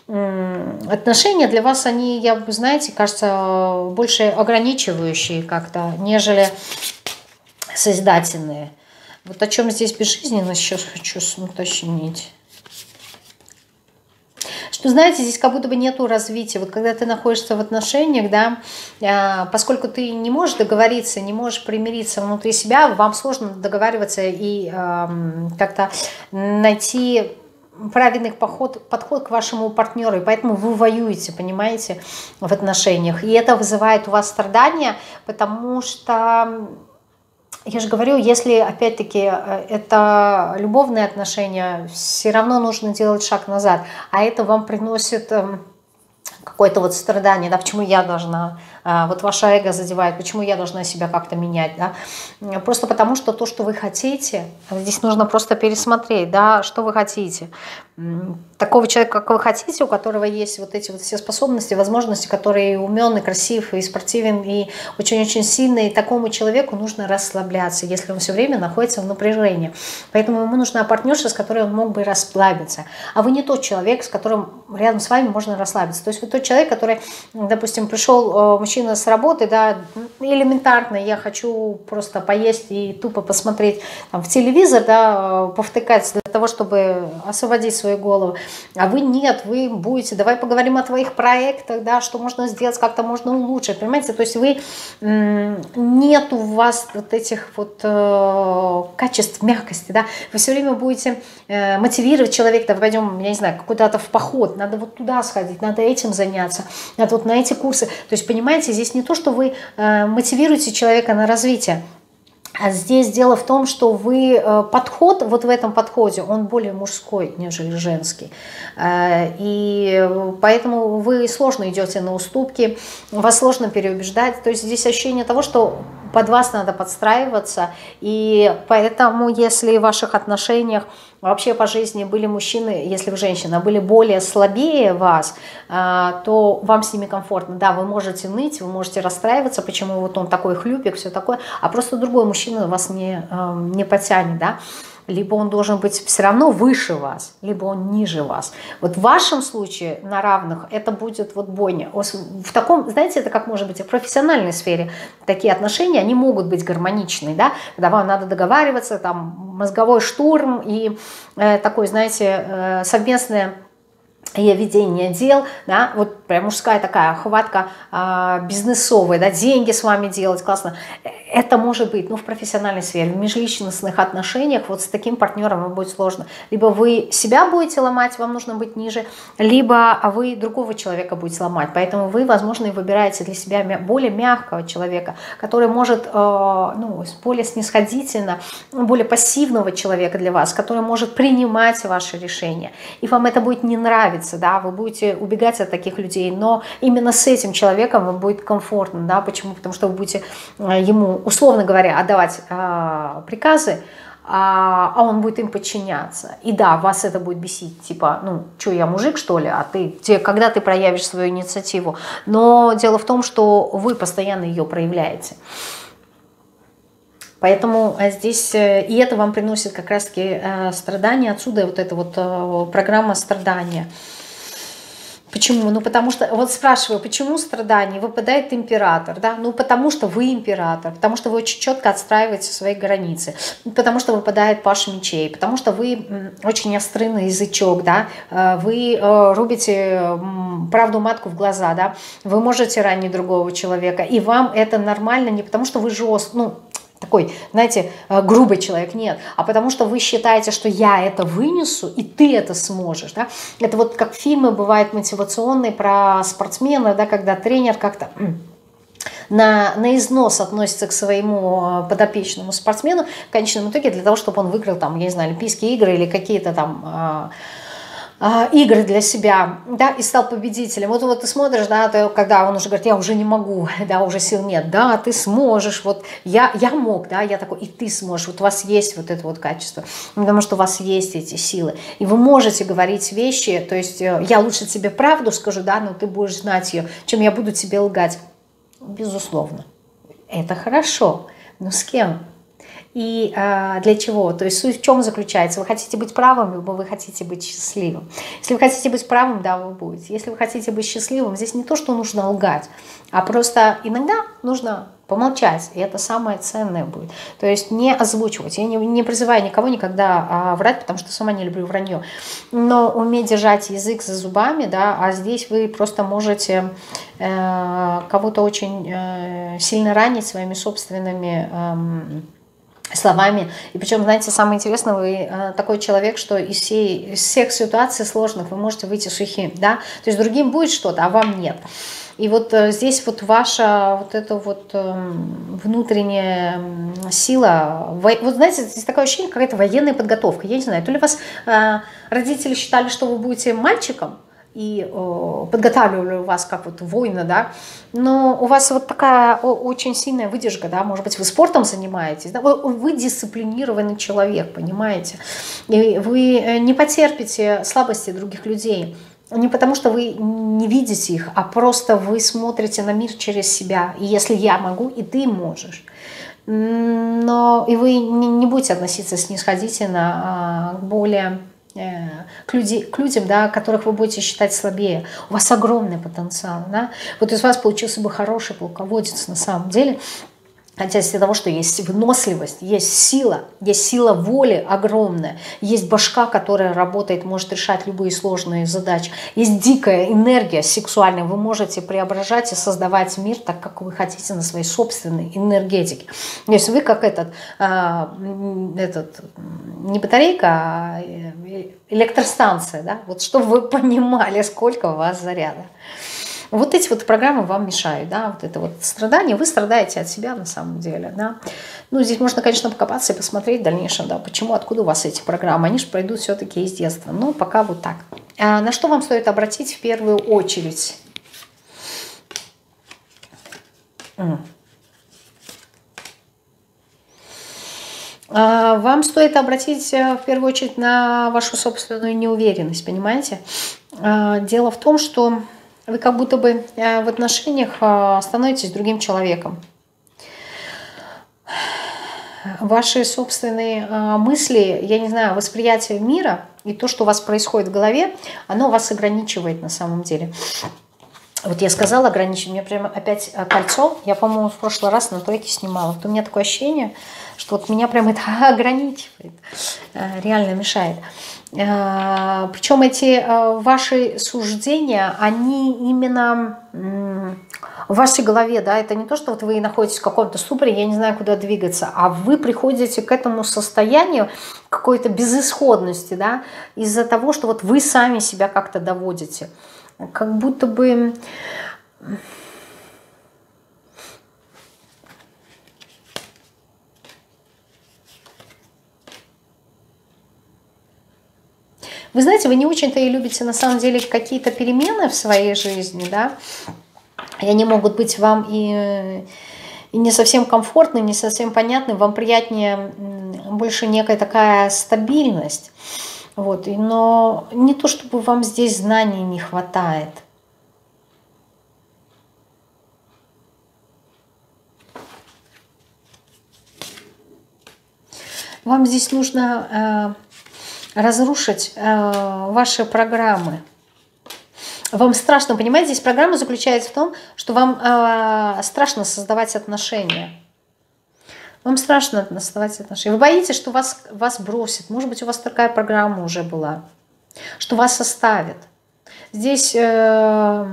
Отношения для вас, они, я бы, знаете, кажется, больше ограничивающие как-то, нежели созидательные. Вот о чем здесь безжизненность сейчас хочу уточнить. что, знаете, здесь как будто бы нету развития. Вот когда ты находишься в отношениях, да, поскольку ты не можешь договориться, не можешь примириться внутри себя, вам сложно договариваться и как-то найти правильный подход, подход к вашему партнеру, и поэтому вы воюете, понимаете, в отношениях. И это вызывает у вас страдания, потому что, я же говорю, если, опять-таки, это любовные отношения, все равно нужно делать шаг назад, а это вам приносит какое-то вот страдание, да, почему я должна, вот ваше эго задевает, почему я должна себя как-то менять, да, просто потому что то, что вы хотите, здесь нужно просто пересмотреть, да, что вы хотите, такого человека, как вы хотите, у которого есть вот эти вот все способности, возможности, который умен, и красив, и спортивен, и очень-очень сильный, и такому человеку нужно расслабляться, если он все время находится в напряжении, поэтому ему нужна партнерша, с которой он мог бы расслабиться, а вы не тот человек, с которым рядом с вами можно расслабиться, то есть вы тот человек, который, допустим, пришел мужчина с работы, да, элементарно, я хочу просто поесть и тупо посмотреть там в телевизор, да, повтыкать для того, чтобы освободить свою голову, а вы нет, вы будете, давай поговорим о твоих проектах, да, что можно сделать, как-то можно улучшить, понимаете, то есть вы, нет у вас вот этих вот э, качеств мягкости, да, вы все время будете э, мотивировать человека, да, пойдем, я не знаю, куда-то в поход, надо вот туда сходить, надо этим заняться, надо вот на эти курсы, то есть, понимаете, здесь не то, что вы э, мотивируете человека на развитие, а здесь дело в том, что вы э, подход, вот в этом подходе, он более мужской, нежели женский. Э, и поэтому вы сложно идете на уступки, вас сложно переубеждать. То есть здесь ощущение того, что под вас надо подстраиваться. И поэтому, если в ваших отношениях вообще по жизни были мужчины, если вы женщина, были более слабее вас, то вам с ними комфортно. Да, вы можете ныть, вы можете расстраиваться, почему вот он такой хлюпик, все такое, а просто другой мужчина вас не, не потянет, да. Либо он должен быть все равно выше вас, либо он ниже вас. Вот в вашем случае на равных это будет вот бойня. В таком, знаете, это как может быть в профессиональной сфере. Такие отношения, они могут быть гармоничны, да? Когда вам надо договариваться, там мозговой штурм и э, такое, знаете, э, совместное ведение дел, да, вот прям мужская такая хватка а, бизнесовая, да, деньги с вами делать, классно. Это может быть, ну, в профессиональной сфере, в межличностных отношениях вот с таким партнером вам будет сложно. Либо вы себя будете ломать, вам нужно быть ниже, либо вы другого человека будете ломать. Поэтому вы, возможно, и выбираете для себя более мягкого человека, который может, э, ну, более снисходительно, более пассивного человека для вас, который может принимать ваши решения. И вам это будет не нравиться. Да, вы будете убегать от таких людей, но именно с этим человеком вам будет комфортно, да, почему? Потому что вы будете ему, условно говоря, отдавать э, приказы, а он будет им подчиняться. И да, вас это будет бесить, типа, ну, что, я мужик, что ли, а ты, те, когда ты проявишь свою инициативу? Но дело в том, что вы постоянно ее проявляете. Поэтому здесь, и это вам приносит как раз-таки страдания, отсюда вот эта вот программа страдания. Почему? Ну, потому что, вот спрашиваю, почему страдание выпадает император, да? Ну, потому что вы император, потому что вы очень четко отстраиваете свои границы, потому что выпадает паш мечей, потому что вы очень остры на язычок, да? Вы рубите правду матку в глаза, да? Вы можете ранить другого человека, и вам это нормально не потому, что вы жест, ну, такой, знаете, грубый человек, нет, а потому что вы считаете, что я это вынесу, и ты это сможешь, да? Это вот как фильмы бывают мотивационные про спортсменов, да, когда тренер как-то на, на износ относится к своему подопечному спортсмену, в конечном итоге для того, чтобы он выиграл, там, я не знаю, Олимпийские игры или какие-то там игры для себя, да, и стал победителем. Вот, вот ты смотришь, да, ты, когда он уже говорит, я уже не могу, да, уже сил нет, да, ты сможешь, вот я, я мог, да, я такой, и ты сможешь, вот у вас есть вот это вот качество, потому что у вас есть эти силы, и вы можете говорить вещи, то есть я лучше тебе правду скажу, да, но ты будешь знать ее, чем я буду тебе лгать. Безусловно, это хорошо, но с кем? и э, для чего. То есть суть в чем заключается? Вы хотите быть правым, либо вы хотите быть счастливым. Если вы хотите быть правым, да, вы будете. Если вы хотите быть счастливым, здесь не то, что нужно лгать, а просто иногда нужно помолчать, и это самое ценное будет. То есть не озвучивать. Я не, не призываю никого никогда а, врать, потому что сама не люблю вранье. Но уметь держать язык за зубами, да, а здесь вы просто можете э, кого-то очень э, сильно ранить своими собственными э, словами. И причем, знаете, самое интересное, вы такой человек, что из, всей, из всех ситуаций сложных вы можете выйти сухим, да, то есть другим будет что-то, а вам нет. И вот здесь вот ваша вот эта вот внутренняя сила, вот знаете, здесь такое ощущение, какая-то военная подготовка, я не знаю, то ли вас родители считали, что вы будете мальчиком, и э, подготавливали вас как вот воина, да, но у вас вот такая о, очень сильная выдержка, да, может быть, вы спортом занимаетесь, да? вы, вы дисциплинированный человек, понимаете, и вы не потерпите слабости других людей, не потому что вы не видите их, а просто вы смотрите на мир через себя, и если я могу, и ты можешь. Но и вы не, не будете относиться снисходительно, а более... К, люди, к людям, да, которых вы будете считать слабее. У вас огромный потенциал, да? Вот из вас получился бы хороший полководец на самом деле. Хотя из-за того, что есть выносливость, есть сила, есть сила воли огромная, есть башка, которая работает, может решать любые сложные задачи, есть дикая энергия сексуальная, вы можете преображать и создавать мир так, как вы хотите, на своей собственной энергетике. То есть вы как этот, а, этот не батарейка, а электростанция, да? Вот чтобы вы понимали, сколько у вас заряда. Вот эти вот программы вам мешают, да, вот это вот страдание, вы страдаете от себя на самом деле, да. Ну, здесь можно, конечно, покопаться и посмотреть в дальнейшем, да, почему, откуда у вас эти программы, они же пройдут все-таки из детства, но пока вот так. А на что вам стоит обратить в первую очередь? А вам стоит обратить в первую очередь на вашу собственную неуверенность, понимаете? А дело в том, что... Вы как будто бы в отношениях становитесь другим человеком. Ваши собственные мысли, я не знаю, восприятие мира и то, что у вас происходит в голове, оно вас ограничивает на самом деле. Вот я сказала ограничивать, у меня прямо опять кольцо. Я, по-моему, в прошлый раз на тройке снимала. Вот у меня такое ощущение, что вот меня прям это ограничивает, реально мешает. Причем эти ваши суждения, они именно в вашей голове, да, это не то, что вот вы находитесь в каком-то ступоре, я не знаю, куда двигаться, а вы приходите к этому состоянию какой-то безысходности, да, из-за того, что вот вы сами себя как-то доводите. Как будто бы... Вы знаете, вы не очень-то и любите на самом деле какие-то перемены в своей жизни, да? И они могут быть вам и, и не совсем комфортны, не совсем понятны, вам приятнее больше некая такая стабильность. Вот, но не то, чтобы вам здесь знаний не хватает. Вам здесь нужно э, разрушить э, ваши программы. Вам страшно, понимаете, здесь программа заключается в том, что вам э, страшно создавать отношения. Вам страшно создавать отношения. Вы боитесь, что вас, вас бросит. Может быть, у вас такая программа уже была. Что вас оставит. Здесь э,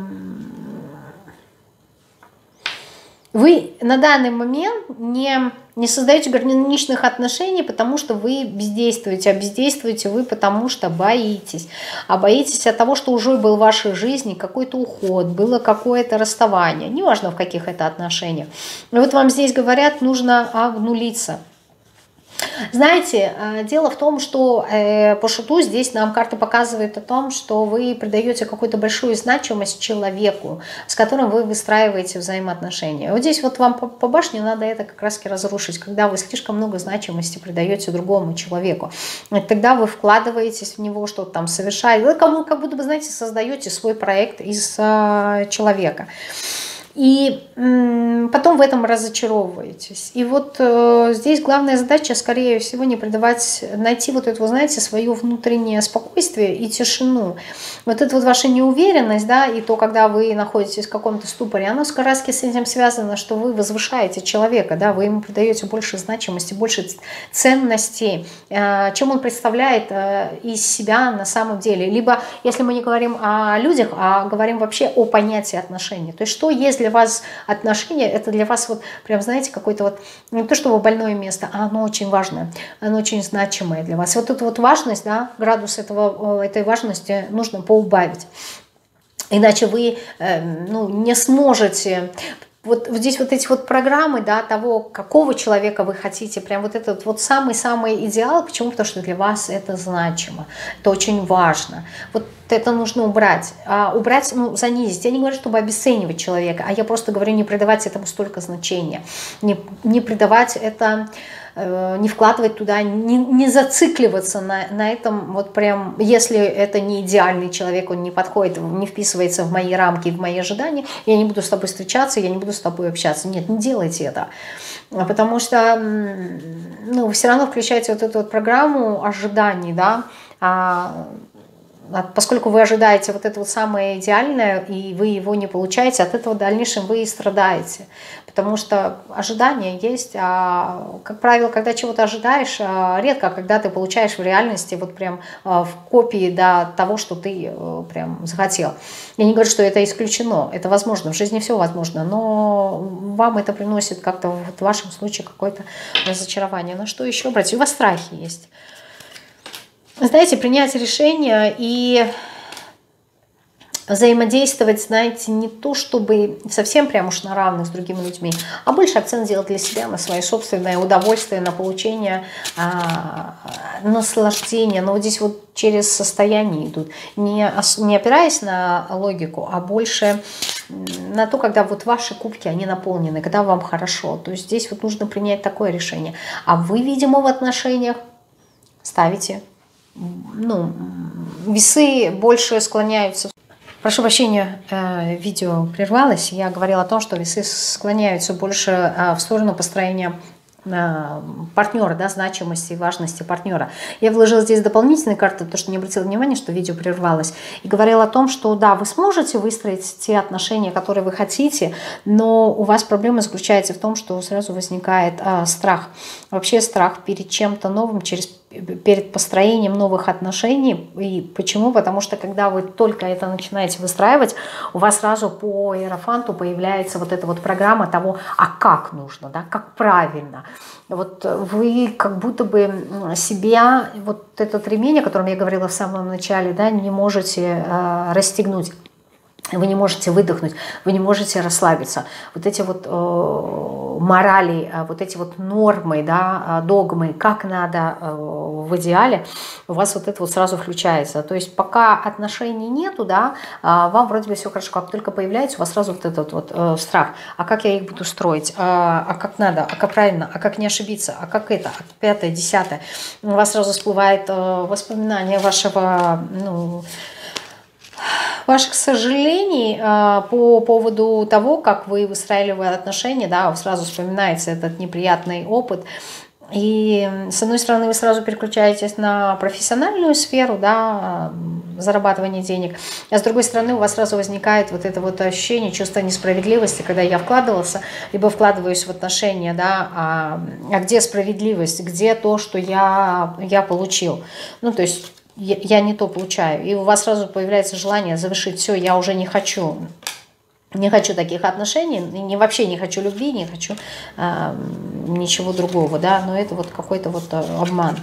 вы на данный момент не, не создаете гармоничных отношений, потому что вы бездействуете. А бездействуете вы потому что боитесь. А боитесь от того, что уже был в вашей жизни какой-то уход, было какое-то расставание. Неважно, в каких это отношениях. Но вот вам здесь говорят, нужно обнулиться. Знаете, дело в том, что э, по шуту здесь нам карта показывает о том, что вы придаете какую-то большую значимость человеку, с которым вы выстраиваете взаимоотношения. Вот здесь вот вам по, по башне надо это как раз разрушить, когда вы слишком много значимости придаете другому человеку. И тогда вы вкладываетесь в него, что-то там совершаете. Вы как будто бы, знаете, создаете свой проект из э, человека. И потом в этом разочаровываетесь. И вот э, здесь главная задача, скорее всего, не придавать, найти вот это, вы знаете, свое внутреннее спокойствие и тишину. Вот эта вот ваша неуверенность, да, и то, когда вы находитесь в каком-то ступоре, оно как раз с этим связано, что вы возвышаете человека, да, вы ему придаете больше значимости, больше ценностей, э, чем он представляет э, из себя на самом деле. Либо, если мы не говорим о людях, а говорим вообще о понятии отношений. То есть, что есть для вас отношения, это для вас вот прям, знаете, какое-то вот, не то чтобы больное место, а оно очень важное, оно очень значимое для вас. И вот эту вот важность, да, градус этого, этой важности нужно поубавить. Иначе вы э, ну, не сможете... Вот здесь вот эти вот программы, да, того, какого человека вы хотите, прям вот этот вот самый-самый идеал. Почему? Потому что для вас это значимо, это очень важно. Вот это нужно убрать. А убрать, ну, занизить. Я не говорю, чтобы обесценивать человека, а я просто говорю, не придавать этому столько значения. Не, не придавать это, э, не вкладывать туда, не, не зацикливаться на, на этом. Вот прям, если это не идеальный человек, он не подходит, не вписывается в мои рамки, в мои ожидания, я не буду с тобой встречаться, я не буду с тобой общаться. Нет, не делайте это. Потому что, ну, вы все равно включаете вот эту вот программу ожиданий, да, а, поскольку вы ожидаете вот это вот самое идеальное, и вы его не получаете, от этого в дальнейшем вы и страдаете. Потому что ожидания есть, а, как правило, когда чего-то ожидаешь, а редко, когда ты получаешь в реальности вот прям а, в копии, да, того, что ты а, прям захотел. Я не говорю, что это исключено, это возможно, в жизни все возможно, но вам это приносит как-то в вашем случае какое-то разочарование. На что еще брать? У вас страхи есть. Знаете, принять решение и взаимодействовать, знаете, не то, чтобы совсем прям уж на равных с другими людьми, а больше акцент делать для себя, на свое собственное удовольствие, на получение а, наслаждения. Но вот здесь вот через состояние идут, не, не опираясь на логику, а больше на то, когда вот ваши кубки, они наполнены, когда вам хорошо. То есть здесь вот нужно принять такое решение. А вы, видимо, в отношениях ставите... Ну, весы больше склоняются. Прошу прощения, видео прервалось. Я говорила о том, что весы склоняются больше в сторону построения партнера, да, значимости и важности партнера. Я вложила здесь дополнительные карты, потому что не обратила внимания, что видео прервалось. И говорила о том, что да, вы сможете выстроить те отношения, которые вы хотите, но у вас проблема заключается в том, что сразу возникает а, страх. Вообще страх перед чем-то новым, через перед построением новых отношений. И почему? Потому что когда вы только это начинаете выстраивать, у вас сразу по иерофанту появляется вот эта вот программа того, а как нужно, да, как правильно. Вот вы как будто бы себя, вот этот ремень, о котором я говорила в самом начале, да, не можете э, расстегнуть. Вы не можете выдохнуть, вы не можете расслабиться. Вот эти вот э, морали, вот эти вот нормы, да, догмы, как надо э, в идеале, у вас вот это вот сразу включается. То есть пока отношений нету, да, вам вроде бы все хорошо, как только появляется, у вас сразу вот этот вот э, страх. А как я их буду строить? А, а как надо? А как правильно? А как не ошибиться? А как это? А пятое, десятое. У вас сразу всплывает э, воспоминание вашего... Ну, ваших сожалений по поводу того, как вы выстраивали отношения, да, сразу вспоминается этот неприятный опыт. И с одной стороны вы сразу переключаетесь на профессиональную сферу, да, зарабатывание денег, а с другой стороны у вас сразу возникает вот это вот ощущение, чувство несправедливости, когда я вкладывался, либо вкладываюсь в отношения, да, а, а где справедливость, где то, что я, я получил, ну, то есть я не то получаю, и у вас сразу появляется желание завершить все, я уже не хочу, не хочу таких отношений, не, вообще не хочу любви, не хочу э, ничего другого, да, но это вот какой-то вот обман.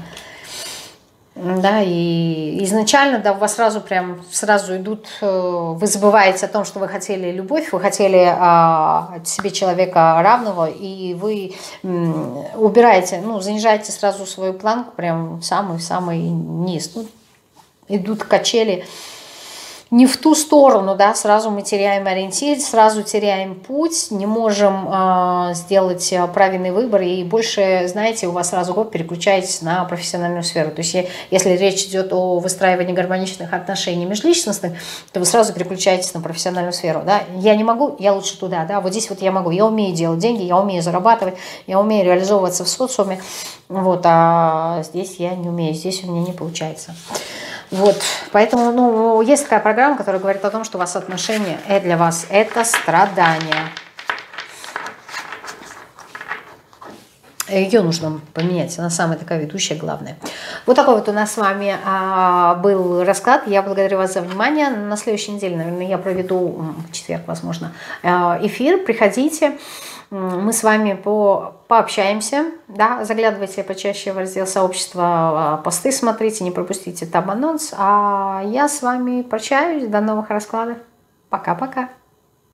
Да, и изначально, да, у вас сразу прям сразу идут, вы забываете о том, что вы хотели любовь, вы хотели а, себе человека равного, и вы м, убираете, ну, занижаете сразу свою планку прям в самый-самый низ. Ну, идут качели не в ту сторону, да, сразу мы теряем ориентир, сразу теряем путь, не можем э, сделать правильный выбор, и больше, знаете, у вас сразу вы переключаетесь на профессиональную сферу. То есть если речь идет о выстраивании гармоничных отношений межличностных, то вы сразу переключаетесь на профессиональную сферу, да, я не могу, я лучше туда, да, вот здесь вот я могу, я умею делать деньги, я умею зарабатывать, я умею реализовываться в социуме, вот, а здесь я не умею, здесь у меня не получается. Вот, поэтому, ну, есть такая программа, которая говорит о том, что у вас отношения, э, для вас это страдание. Ее нужно поменять, она самая такая ведущая, главная. Вот такой вот у нас с вами а, был расклад. Я благодарю вас за внимание. На следующей неделе, наверное, я проведу, в четверг, возможно, эфир. Приходите, мы с вами по... пообщаемся, да, заглядывайте почаще в раздел сообщества, посты смотрите, не пропустите там анонс, а я с вами прощаюсь, до новых раскладов, пока-пока.